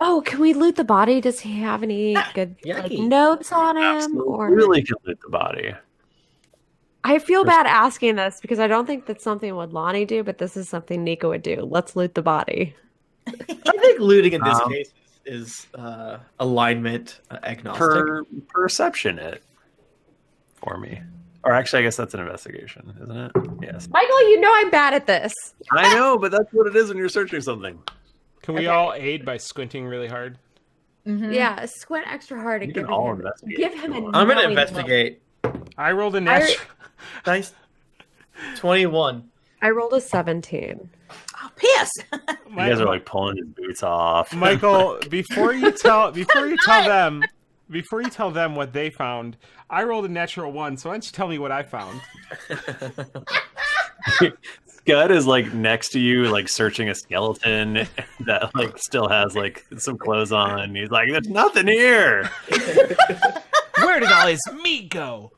Oh, can we loot the body? Does he have any good like, notes on him? Absolutely. Or really can loot the body. I feel bad asking this because I don't think that's something would Lonnie do, but this is something Nika would do. Let's loot the body. I think looting in this um, case is uh, alignment uh, agnostic. Per perception it for me. Or actually, I guess that's an investigation, isn't it? Yes. Michael, you know I'm bad at this. I know, but that's what it is when you're searching something. Can we okay. all aid by squinting really hard? Mm-hmm. Yeah, squint extra hard and give him, give him a I'm going to investigate. Roll. I rolled a nice twenty-one. I rolled a seventeen. Oh, piss. You guys are like pulling his boots off. Michael, before you tell before you tell them before you tell them what they found, I rolled a natural one, so why don't you tell me what I found? Scud is like next to you, like searching a skeleton that like still has like some clothes on. He's like, "There's nothing here. Where did all his meat go?"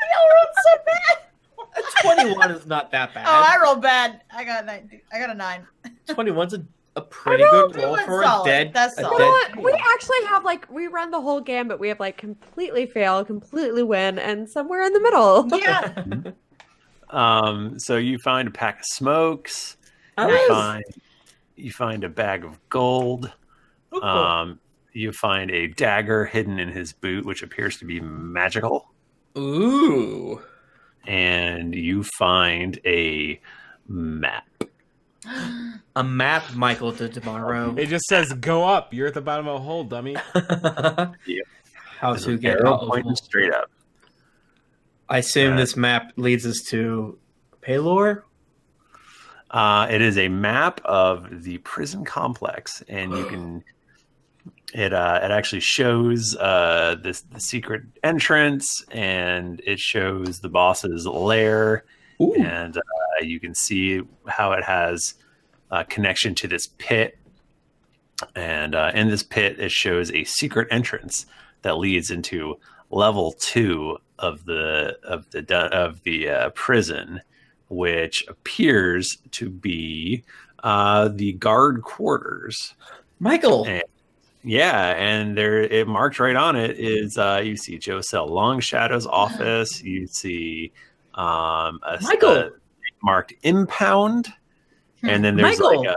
I rolled so bad. Twenty-one is not that bad. Oh, I rolled bad. I got a nine. I got a nine. Twenty-one's a, a pretty good roll for solid. a dead. That's solid. Dead we actually have like we run the whole gambit. We have like completely fail, completely win, and somewhere in the middle. Yeah. Um, so you find a pack of smokes. Nice. You find you find a bag of gold. Ooh, cool. Um, you find a dagger hidden in his boot, which appears to be magical. Ooh. And you find a map. A map, Michael DiMauro. It just says, go up. You're at the bottom of a hole, dummy. Yep. How There's to get arrow pointing straight up. I assume uh, this map leads us to Pelor? Uh, it is a map of the prison complex, and you can... It uh, it actually shows uh, this the secret entrance, and it shows the boss's lair. Ooh. And uh, you can see how it has a connection to this pit. And uh, in this pit, it shows a secret entrance that leads into level two of the of the of the uh, prison, which appears to be uh, the guard quarters. Michael. And yeah, and there it marked right on it is uh, you see Josel Longshadow's office. You see um, a, Michael. a marked impound, and then there's Michael. like a,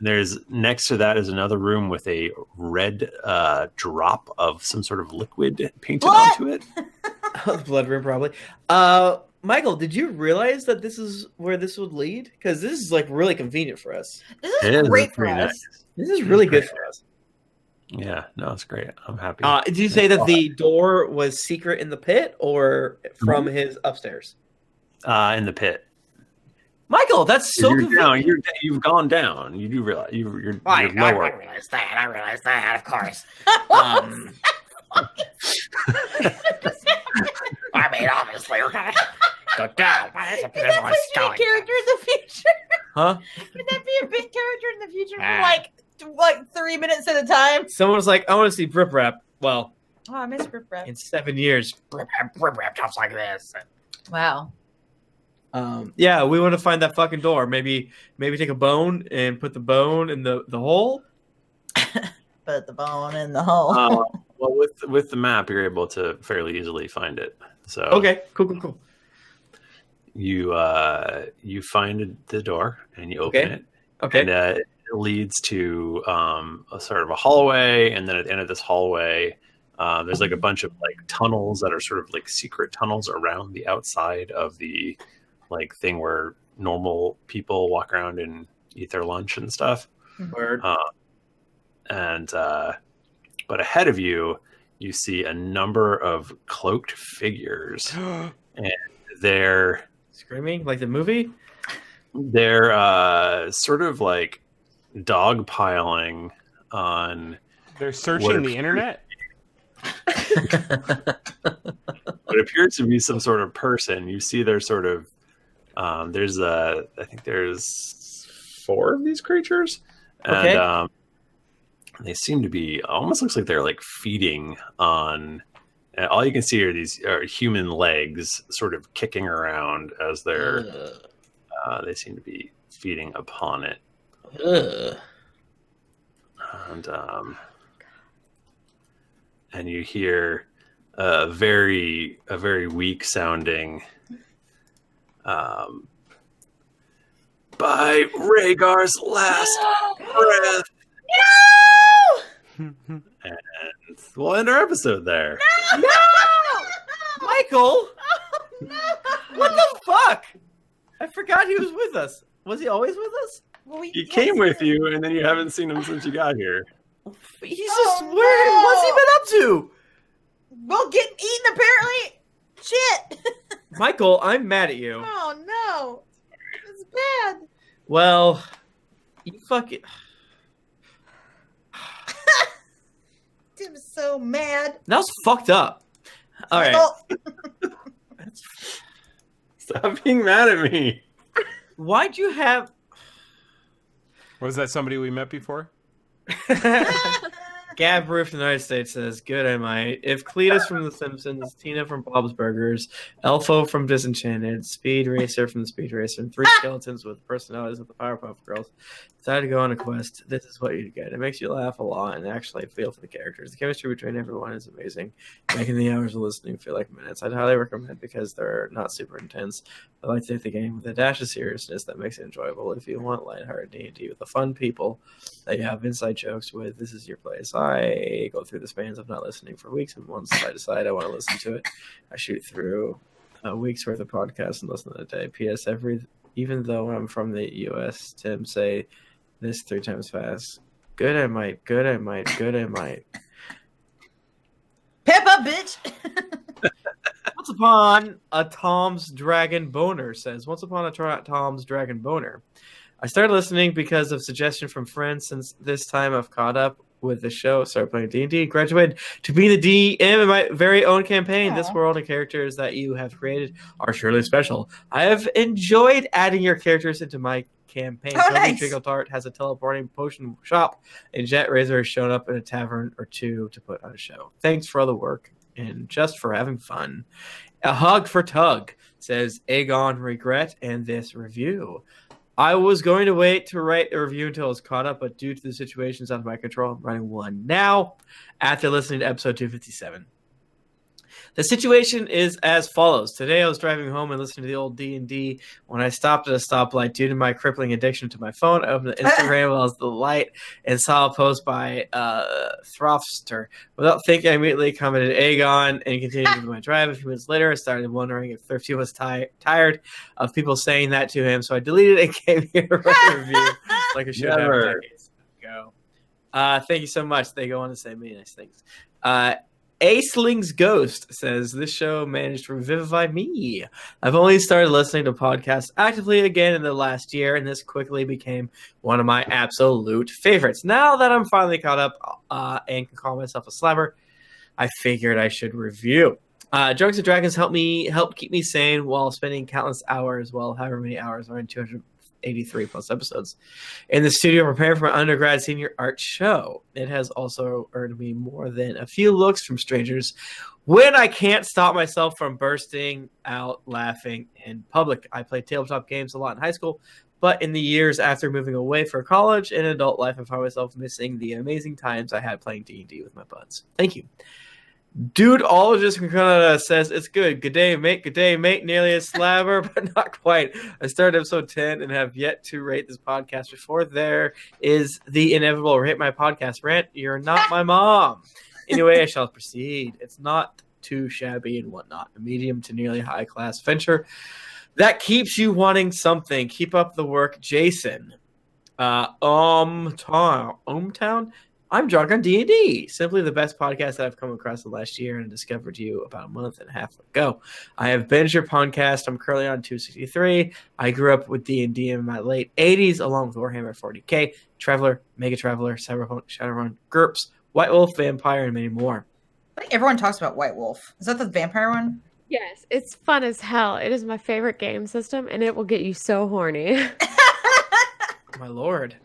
there's next to that is another room with a red uh, drop of some sort of liquid painted what? onto it. Blood room probably. Uh, Michael, did you realize that this is where this would lead? Because this is like really convenient for us. This is it great is for us. Nice. This is really good for us. Yeah, no, it's great. I'm happy. Uh, did you say that the door was secret in the pit or from mm-hmm. his upstairs? Uh, in the pit. Michael, that's so you're down. You're, you've gone down. You do realize you, you're, you're I, lower. I realize that. I realize that, of course. Um, I mean, obviously, we're going to go down. That's a bit of a character in the future. Huh? Could that be a big character in the future? Ah. Like... like three minutes at a time. Someone's like, I want to see Brip Rap. Well, oh, I miss Brip Rap. In seven years, Brip Rap, Brip Rap drops like this. Wow. Um, yeah, we want to find that fucking door. Maybe, maybe take a bone and put the bone in the the hole. Put the bone in the hole. Uh, well, with with the map, you're able to fairly easily find it. So okay, cool, cool, cool. You uh, you find the door and you open okay. it. Okay. And, uh, leads to um, a sort of a hallway, and then at the end of this hallway, uh, there's like a bunch of like tunnels that are sort of like secret tunnels around the outside of the like thing where normal people walk around and eat their lunch and stuff. Word. Uh, and uh, but ahead of you, you see a number of cloaked figures, and they're screaming like the movie. They're uh, sort of like dogpiling on. They're searching the internet. What appears to be some sort of person. You see, they're sort of. Um, there's a. I think there's four of these creatures, and okay. um, they seem to be. Almost looks like they're like feeding on. And all you can see are these are human legs, sort of kicking around as they're. Uh, they seem to be feeding upon it. Ugh. And um, and you hear a very a very weak sounding um, by Rhaegar's last no! breath. No! And we'll end our episode there. No, no! Michael, oh, no! What the fuck? I forgot he was with us. Was he always with us? Well, he, he came with you, and then you haven't seen him since you got here. He's just oh, weird. No. What's he been up to? Well, getting eaten, apparently. Shit. Michael, I'm mad at you. Oh, no. It's bad. Well, you fucking... Tim's so mad. That was fucked up. All right. Oh. Stop being mad at me. Why'd you have... Was that somebody we met before? Gab Roof from the United States says, good am I. If Cletus from The Simpsons, Tina from Bob's Burgers, Elfo from Disenchanted, Speed Racer from The Speed Racer, and three skeletons with personalities of the Powerpuff Girls, decided to go on a quest. This is what you get. It makes you laugh a lot and actually feel for the characters. The chemistry between everyone is amazing, making the hours of listening feel like minutes. I'd highly recommend because they're not super intense. I like to take the game with a dash of seriousness that makes it enjoyable. If you want lighthearted D and D with the fun people that you have inside jokes with, this is your place. I I go through the spans of not listening for weeks, and once I decide I want to listen to it, I shoot through a week's worth of podcasts and listen to it a day. P S. Every even though I'm from the U S, Tim say this three times fast. Good I might, good I might, good I might. Peppa, bitch! Once upon a Tom's Dragon Boner says, once upon a tra- Tom's Dragon Boner. I started listening because of suggestion from friends. Since this time I've caught up with the show, started playing D and D, graduated to be the D M in my very own campaign. Yeah. This world and characters that you have created are surely special. I have enjoyed adding your characters into my campaign. Oh, Toby nice. Treacletart has a teleporting potion shop, and Jet Razor has shown up in a tavern or two to put on a show. Thanks for all the work and just for having fun. A hug for Tug says, Aegon regret and this review. I was going to wait to write a review until I was caught up, but due to the situations out of my control, I'm writing one now after listening to episode two fifty-seven. The situation is as follows. Today I was driving home and listening to the old D and D when I stopped at a stoplight due to my crippling addiction to my phone. I opened the Instagram while I was the light and saw a post by uh, Throfster. Without thinking, I immediately commented Aegon and continued with my drive. A few minutes later, I started wondering if Thrifty was ti- tired of people saying that to him, so I deleted it and came here for a review like I should Never. have decades ago. Uh, thank you so much. They go on to say many nice things. Uh, Aceling's Ghost says, this show managed to revivify me. I've only started listening to podcasts actively again in the last year, and this quickly became one of my absolute favorites. Now that I'm finally caught up uh, and can call myself a slabber, I figured I should review. Uh, Drunks and Dragons help me help keep me sane while spending countless hours, well, however many hours are in two hundred eighty-three plus episodes, in the studio preparing for my undergrad senior art show. It has also earned me more than a few looks from strangers when I can't stop myself from bursting out laughing in public. I played tabletop games a lot in high school, but in the years after moving away for college and adult life, I found myself missing the amazing times I had playing D and D with my buds. Thank you. Dudeologist from Canada says, it's good. Good day, mate. Good day, mate. Nearly a slabber, but not quite. I started episode ten and have yet to rate this podcast before there is the inevitable rate my podcast rant. You're not my mom. Anyway, I shall proceed. It's not too shabby and whatnot. A medium to nearly high class venture that keeps you wanting something. Keep up the work, Jason. Uh, um, town, hometown. I'm drunk on D and D, simply the best podcast that I've come across the last year, and discovered you about a month and a half ago. I have binged your podcast. I'm currently on two sixty-three. I grew up with D and D in my late eighties, along with Warhammer forty K, Traveler, Mega Traveler, Cyberpunk, Shadowrun, GURPS, White Wolf, Vampire, and many more. I think everyone talks about White Wolf. Is that the vampire one? Yes, it's fun as hell. It is my favorite game system, and it will get you so horny. My lord.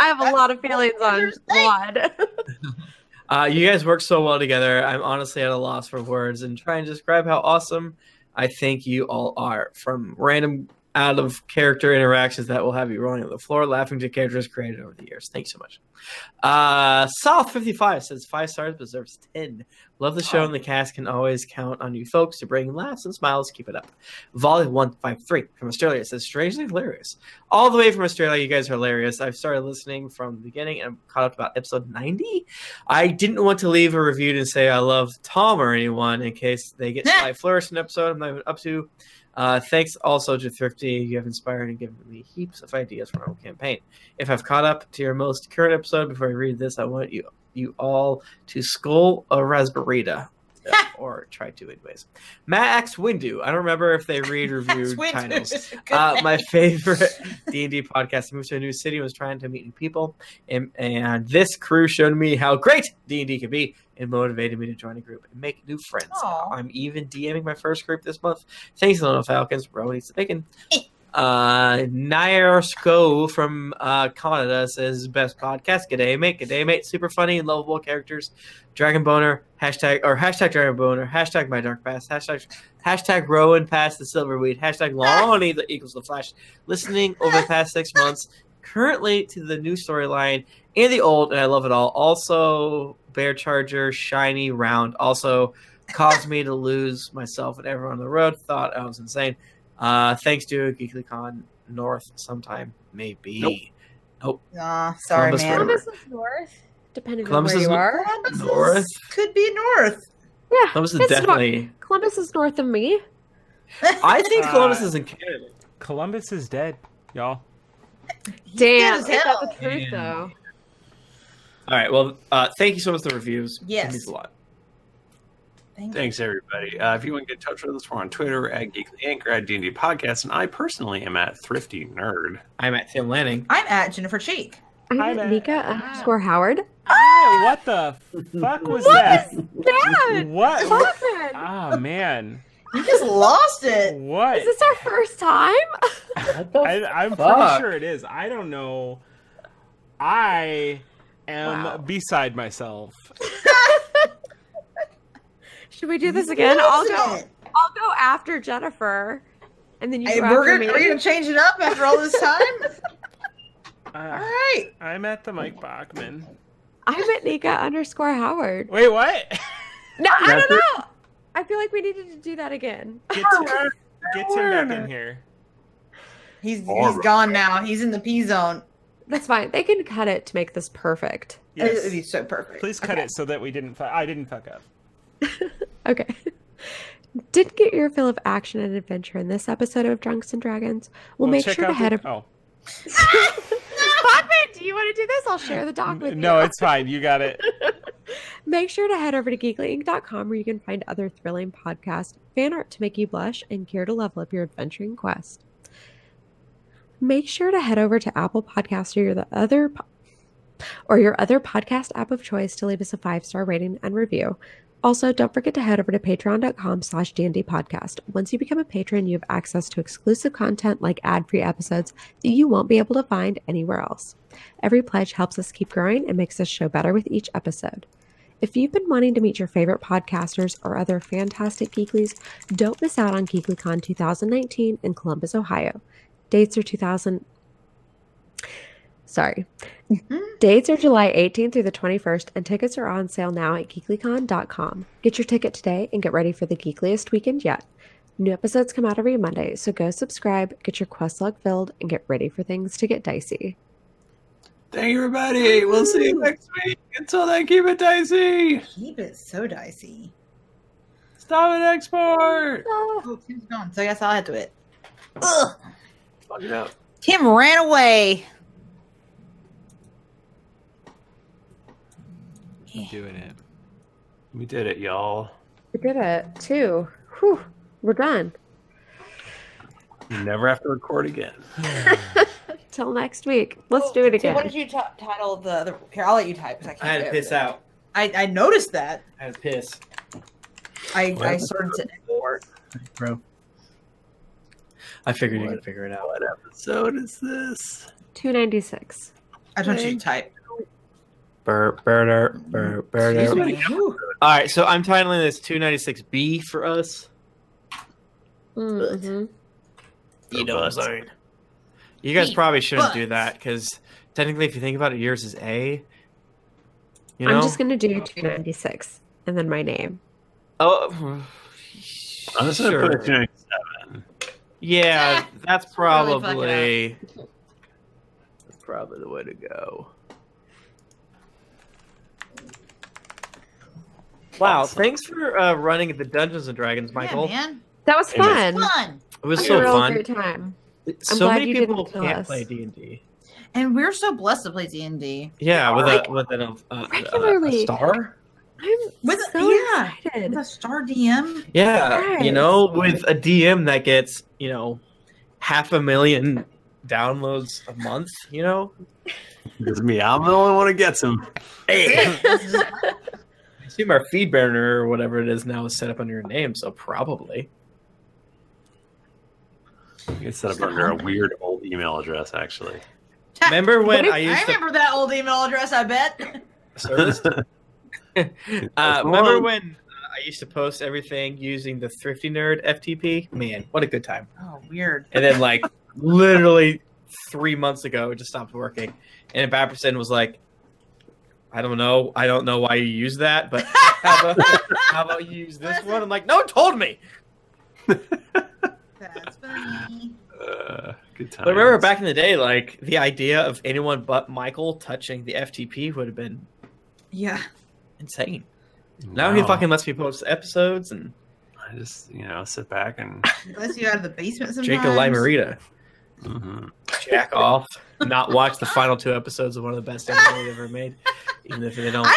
I have a lot of feelings on Quad. uh, you guys work so well together. I'm honestly at a loss for words and trying to describe how awesome I think you all are. From random out of character interactions that will have you rolling on the floor, laughing to characters created over the years. Thanks so much. Uh, South fifty-five says five stars but deserves ten. Love the show, oh. and the cast can always count on you folks to bring laughs and smiles. Keep it up. Volley one five three from Australia says strangely hilarious. All the way from Australia, you guys are hilarious. I've started listening from the beginning and I'm caught up about episode ninety. I didn't want to leave a review and say I love Tom or anyone in case they get slightly flourished in an episode I'm not even up to. Uh, thanks also to Thrifty. You have inspired and given me heaps of ideas for my own campaign. If I've caught up to your most current episode before I read this, I want you you all to skull a raspberita. Or try to anyways. Max Windu. I don't remember if they read reviewed titles. Uh, my favorite D and D podcast. I moved to a new city and was trying to meet new people. And, and this crew showed me how great D and D can be and motivated me to join a group and make new friends. Aww. I'm even DMing my first group this month. Thanks, Little Falcons. Rowan needs the bacon. Uh, Nair Sko from uh, Canada says best podcast. G'day mate, g'day mate. Super funny and lovable characters. Dragon Boner hashtag or hashtag Dragon Boner hashtag My Dark Past hashtag hashtag Rowan Past the Silverweed hashtag Lonnie that equals the Flash. Listening over the past six months, currently to the new storyline and the old, and I love it all. Also, Bear Charger shiny round also caused me to lose myself and everyone on the road. Thought I was insane. Uh, thanks to GeeklyCon North sometime, maybe. Nope. nope. Nah, sorry, Columbus man. Columbus is north? depending Columbus on where you are. Columbus north? Could be north. Yeah, Columbus is definitely. Nor Columbus is north of me. I think uh, Columbus is in Canada. Columbus is dead, y'all. Damn, ain't that the truth Damn. though? All right, well, uh, thank you so much for the reviews. Yes, it means a lot. Thank Thanks, you. everybody. Uh, if you want to get in touch with us, we're on Twitter at Geekly Anchor, at D and D Podcast, and I personally am at Thrifty Nerd. I'm at Tim Lanning. I'm at Jennifer Cheek. I'm, I'm at Nika ah. underscore Howard. Ah, what the fuck was what that? Is that? What? What? Ah, man. You just lost it. What? Is this our first time? I, I'm pretty sure it is. I don't know. I am wow. beside myself. Should we do this again? I'll go. I'll go after Jennifer, and then you. Hey, we're gonna, we're gonna change it up after all this time. uh, all right. I'm at the Mike Bachmann. I'm at Nika underscore Howard. Wait, what? No, I don't know. I feel like we needed to do that again. Get Tim, get Tim back in here. He's he's gone now. He's in the P zone. That's fine. They can cut it to make this perfect. Yes. It would be so perfect. Please cut okay. it so that we didn't. I didn't fuck up. Okay. Didn't get your fill of action and adventure in this episode of Drunks and Dragons? We'll, we'll make sure to head. The... A... Oh. Pop it! Do you want to do this? I'll share the doc with you. No, it's fine. You got it. Make sure to head over to geekly inc dot com where you can find other thrilling podcasts, fan art to make you blush, and gear to level up your adventuring quest. Make sure to head over to Apple Podcasts or your the other po or your other podcast app of choice to leave us a five star rating and review. Also, don't forget to head over to patreon dot com slash D and D podcast. Once you become a patron, you have access to exclusive content like ad-free episodes that you won't be able to find anywhere else. Every pledge helps us keep growing and makes this show better with each episode. If you've been wanting to meet your favorite podcasters or other fantastic geeklies, don't miss out on GeeklyCon two thousand nineteen in Columbus, Ohio. Dates are two thousand... Sorry. Dates are July eighteenth through the twenty-first, and tickets are on sale now at geekly con dot com. Get your ticket today and get ready for the geekliest weekend yet. New episodes come out every Monday, so go subscribe, get your quest log filled, and get ready for things to get dicey. Thank you, everybody. We'll see you next week. Until then, keep it dicey. Keep it so dicey. Stop it, export. Oh, oh Tim's gone, so I guess I'll add to it. Ugh. Fuck it up. Tim ran away. I'm doing it. We did it, y'all. We did it, too. Whew. We're done. Never have to record again. Till next week. Let's well, do it again. So what did you t title the, the... Here, I'll let you type. I, can't I had to piss it. out. I, I noticed that. I had to piss. I, I started to export. Bro. I figured what? you could figure it out. What episode is this? two ninety-six. I don't you type. Burp, burp, burp, burp, burp. All right, so I'm titling this two ninety-six B for us. Mm-hmm. You know what I'm saying? You guys probably shouldn't do that because technically, if you think about it, yours is A. You know? I'm just gonna do two ninety-six and then my name. Oh, I'm just gonna put two ninety-seven. Yeah, that's probably that's probably the way to go. Wow, awesome. Thanks for uh, running at the Dungeons and Dragons, Michael. Yeah, man. That was fun. It was, fun. It was so fun. Great time. I'm so glad many you people didn't can't us. play D and D. And we're so blessed to play D and D. Yeah, with like, a with an, uh, regularly. Uh, a star. I'm with so yeah, excited. With a star D M. Yeah, yes. You know, with a D M that gets, you know, half a million downloads a month, you know? Because me, I'm the only one who gets them. Hey. I assume our feed burner or whatever it is now is set up under your name, so probably. You can set up under a weird old email address, actually. Remember when I used I remember to... that old email address, I bet. uh, remember when uh, I used to post everything using the Thrifty Nerd F T P? Man, what a good time. Oh, weird. And then, like, literally three months ago, it just stopped working. And Bapperson was like, I don't know. I don't know why you use that, but how about, how about you use this one? I'm like, no one told me. That's funny. Uh, good time. But remember back in the day, like the idea of anyone but Michael touching the F T P would have been Yeah. Insane. Wow. Now he fucking lets me post episodes and I just, you know, sit back and lets you out of the basement sometimes. Drink a limerita. Mm-hmm. Jack off. Not watch the final two episodes of one of the best anime they've ever made. Even if they don't. I love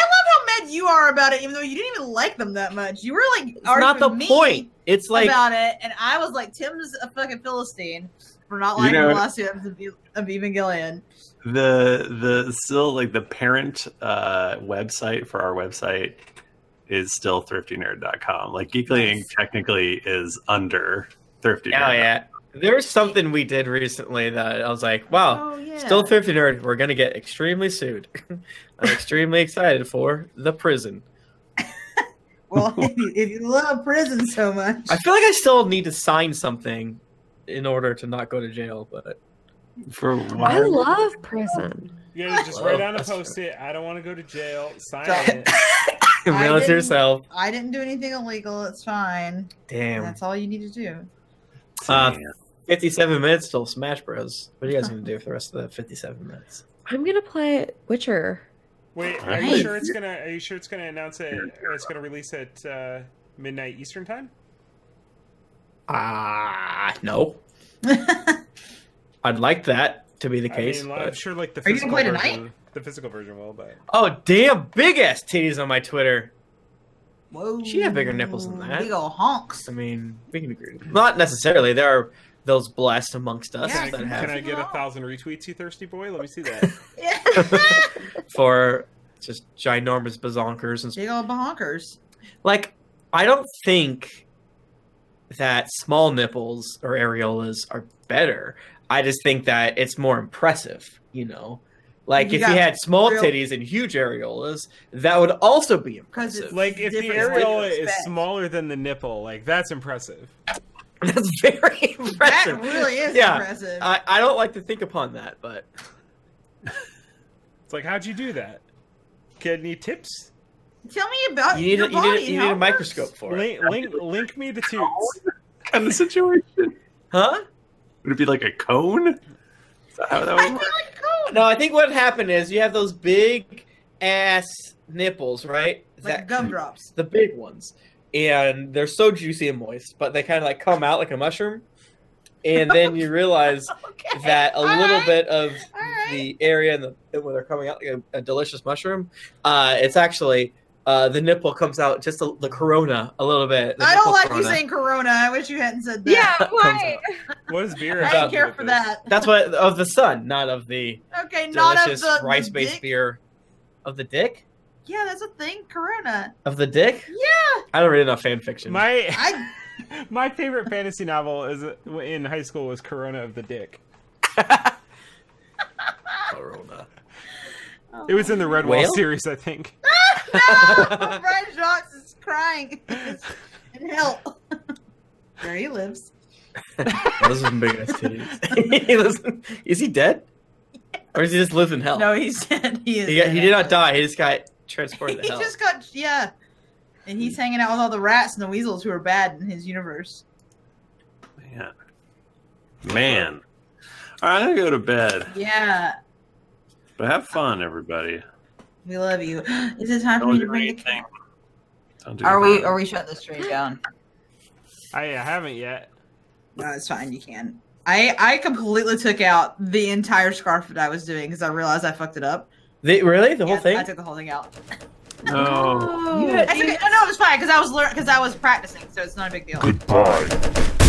how mad you are about it, even though you didn't even like them that much. You were like, it's not the point. It's like about it, and I was like, Tim's a fucking Philistine for not liking, you know, the last two episodes of Evangelion. The the still like the parent uh, website for our website is still thrifty nerd dot com. Like Geekling yes. technically is under Thrifty Nerd. Oh yeah. There's something we did recently that I was like, wow, oh, yeah. still Thrifty Nerd, we're going to get extremely sued. I'm extremely excited for The Prison. Well, if you, if you love prison so much. I feel like I still need to sign something in order to not go to jail, but for what? I love prison. You gotta just write down a post it. I don't want to go to jail. Sign it. Realize yourself. I didn't do anything illegal. It's fine. Damn. And that's all you need to do. Uh, fifty-seven minutes till Smash Bros. What are you guys gonna do for the rest of the fifty-seven minutes? I'm gonna play Witcher. Wait, are nice. you sure it's gonna? Are you sure it's gonna announce it? Or it's gonna release at uh, midnight Eastern time. Ah, uh, no. I'd like that to be the case. I mean, but... I'm sure, like the are physical you gonna play version, tonight? The physical version will, but oh damn, big ass titties on my Twitter. Whoa. She had bigger nipples than that. Big ol' honks. I mean, we can agree. Not necessarily. There are those blessed amongst us. Yeah, that can, have... can I get a thousand retweets, you thirsty boy? Let me see that. For just ginormous bazonkers and big old bazonkers. Like, I don't think that small nipples or areolas are better. I just think that it's more impressive, you know. Like, you if he had small real... titties and huge areolas, that would also be impressive. Like, if the areola is smaller than the nipple, like, that's impressive. That's very impressive. That really is yeah. impressive. I, I don't like to think upon that, but... It's like, how'd you do that? Get any tips? Tell me about you need your a, body. You need a, you need a microscope for link, it. Link, link me the toots. And the situation. Huh? Would it be like a cone? Is that how that would work? Like no, I think what happened is you have those big ass nipples, right? Like that, gumdrops. The big ones. And they're so juicy and moist, but they kind of like come out like a mushroom. And then you realize okay. that a All little right. bit of right. the area and the, where they're coming out like a, a delicious mushroom, uh, it's actually uh, the nipple comes out just a, the corona a little bit. I don't like corona. You saying corona. I wish you hadn't said that. Yeah, why? What is beer? I didn't care for that. That's what of the sun, not of the okay, not of the rice-based beer. Of the dick? Yeah, that's a thing. Corona. Of the dick? Yeah. I don't read enough fan fiction. My I... my favorite fantasy novel is in high school was Corona of the Dick. Corona. Oh, it was in the Red Wall series, I think. No! Brian Jocks is crying in hell. There he lives. Those are big ass titties. Is he dead? Yeah. Or does he just live in hell? No, he's dead. He is. He, got, he did not die. He just got transported to he hell. He just got, yeah. And he's hanging out with all the rats and the weasels who are bad in his universe. Man. Man. All right, I'm going to go to bed. Yeah. But have fun, everybody. We love you. Is it time Don't for me to bring anything. the Don't do Are anything. we are we shutting the stream down? I haven't yet. No, it's fine. You can. I I completely took out the entire scarf that I was doing because I realized I fucked it up. They, really? The yeah, whole thing? I took the whole thing out. No. No, no, it was fine because I was because I was practicing, so it's not a big deal. Goodbye.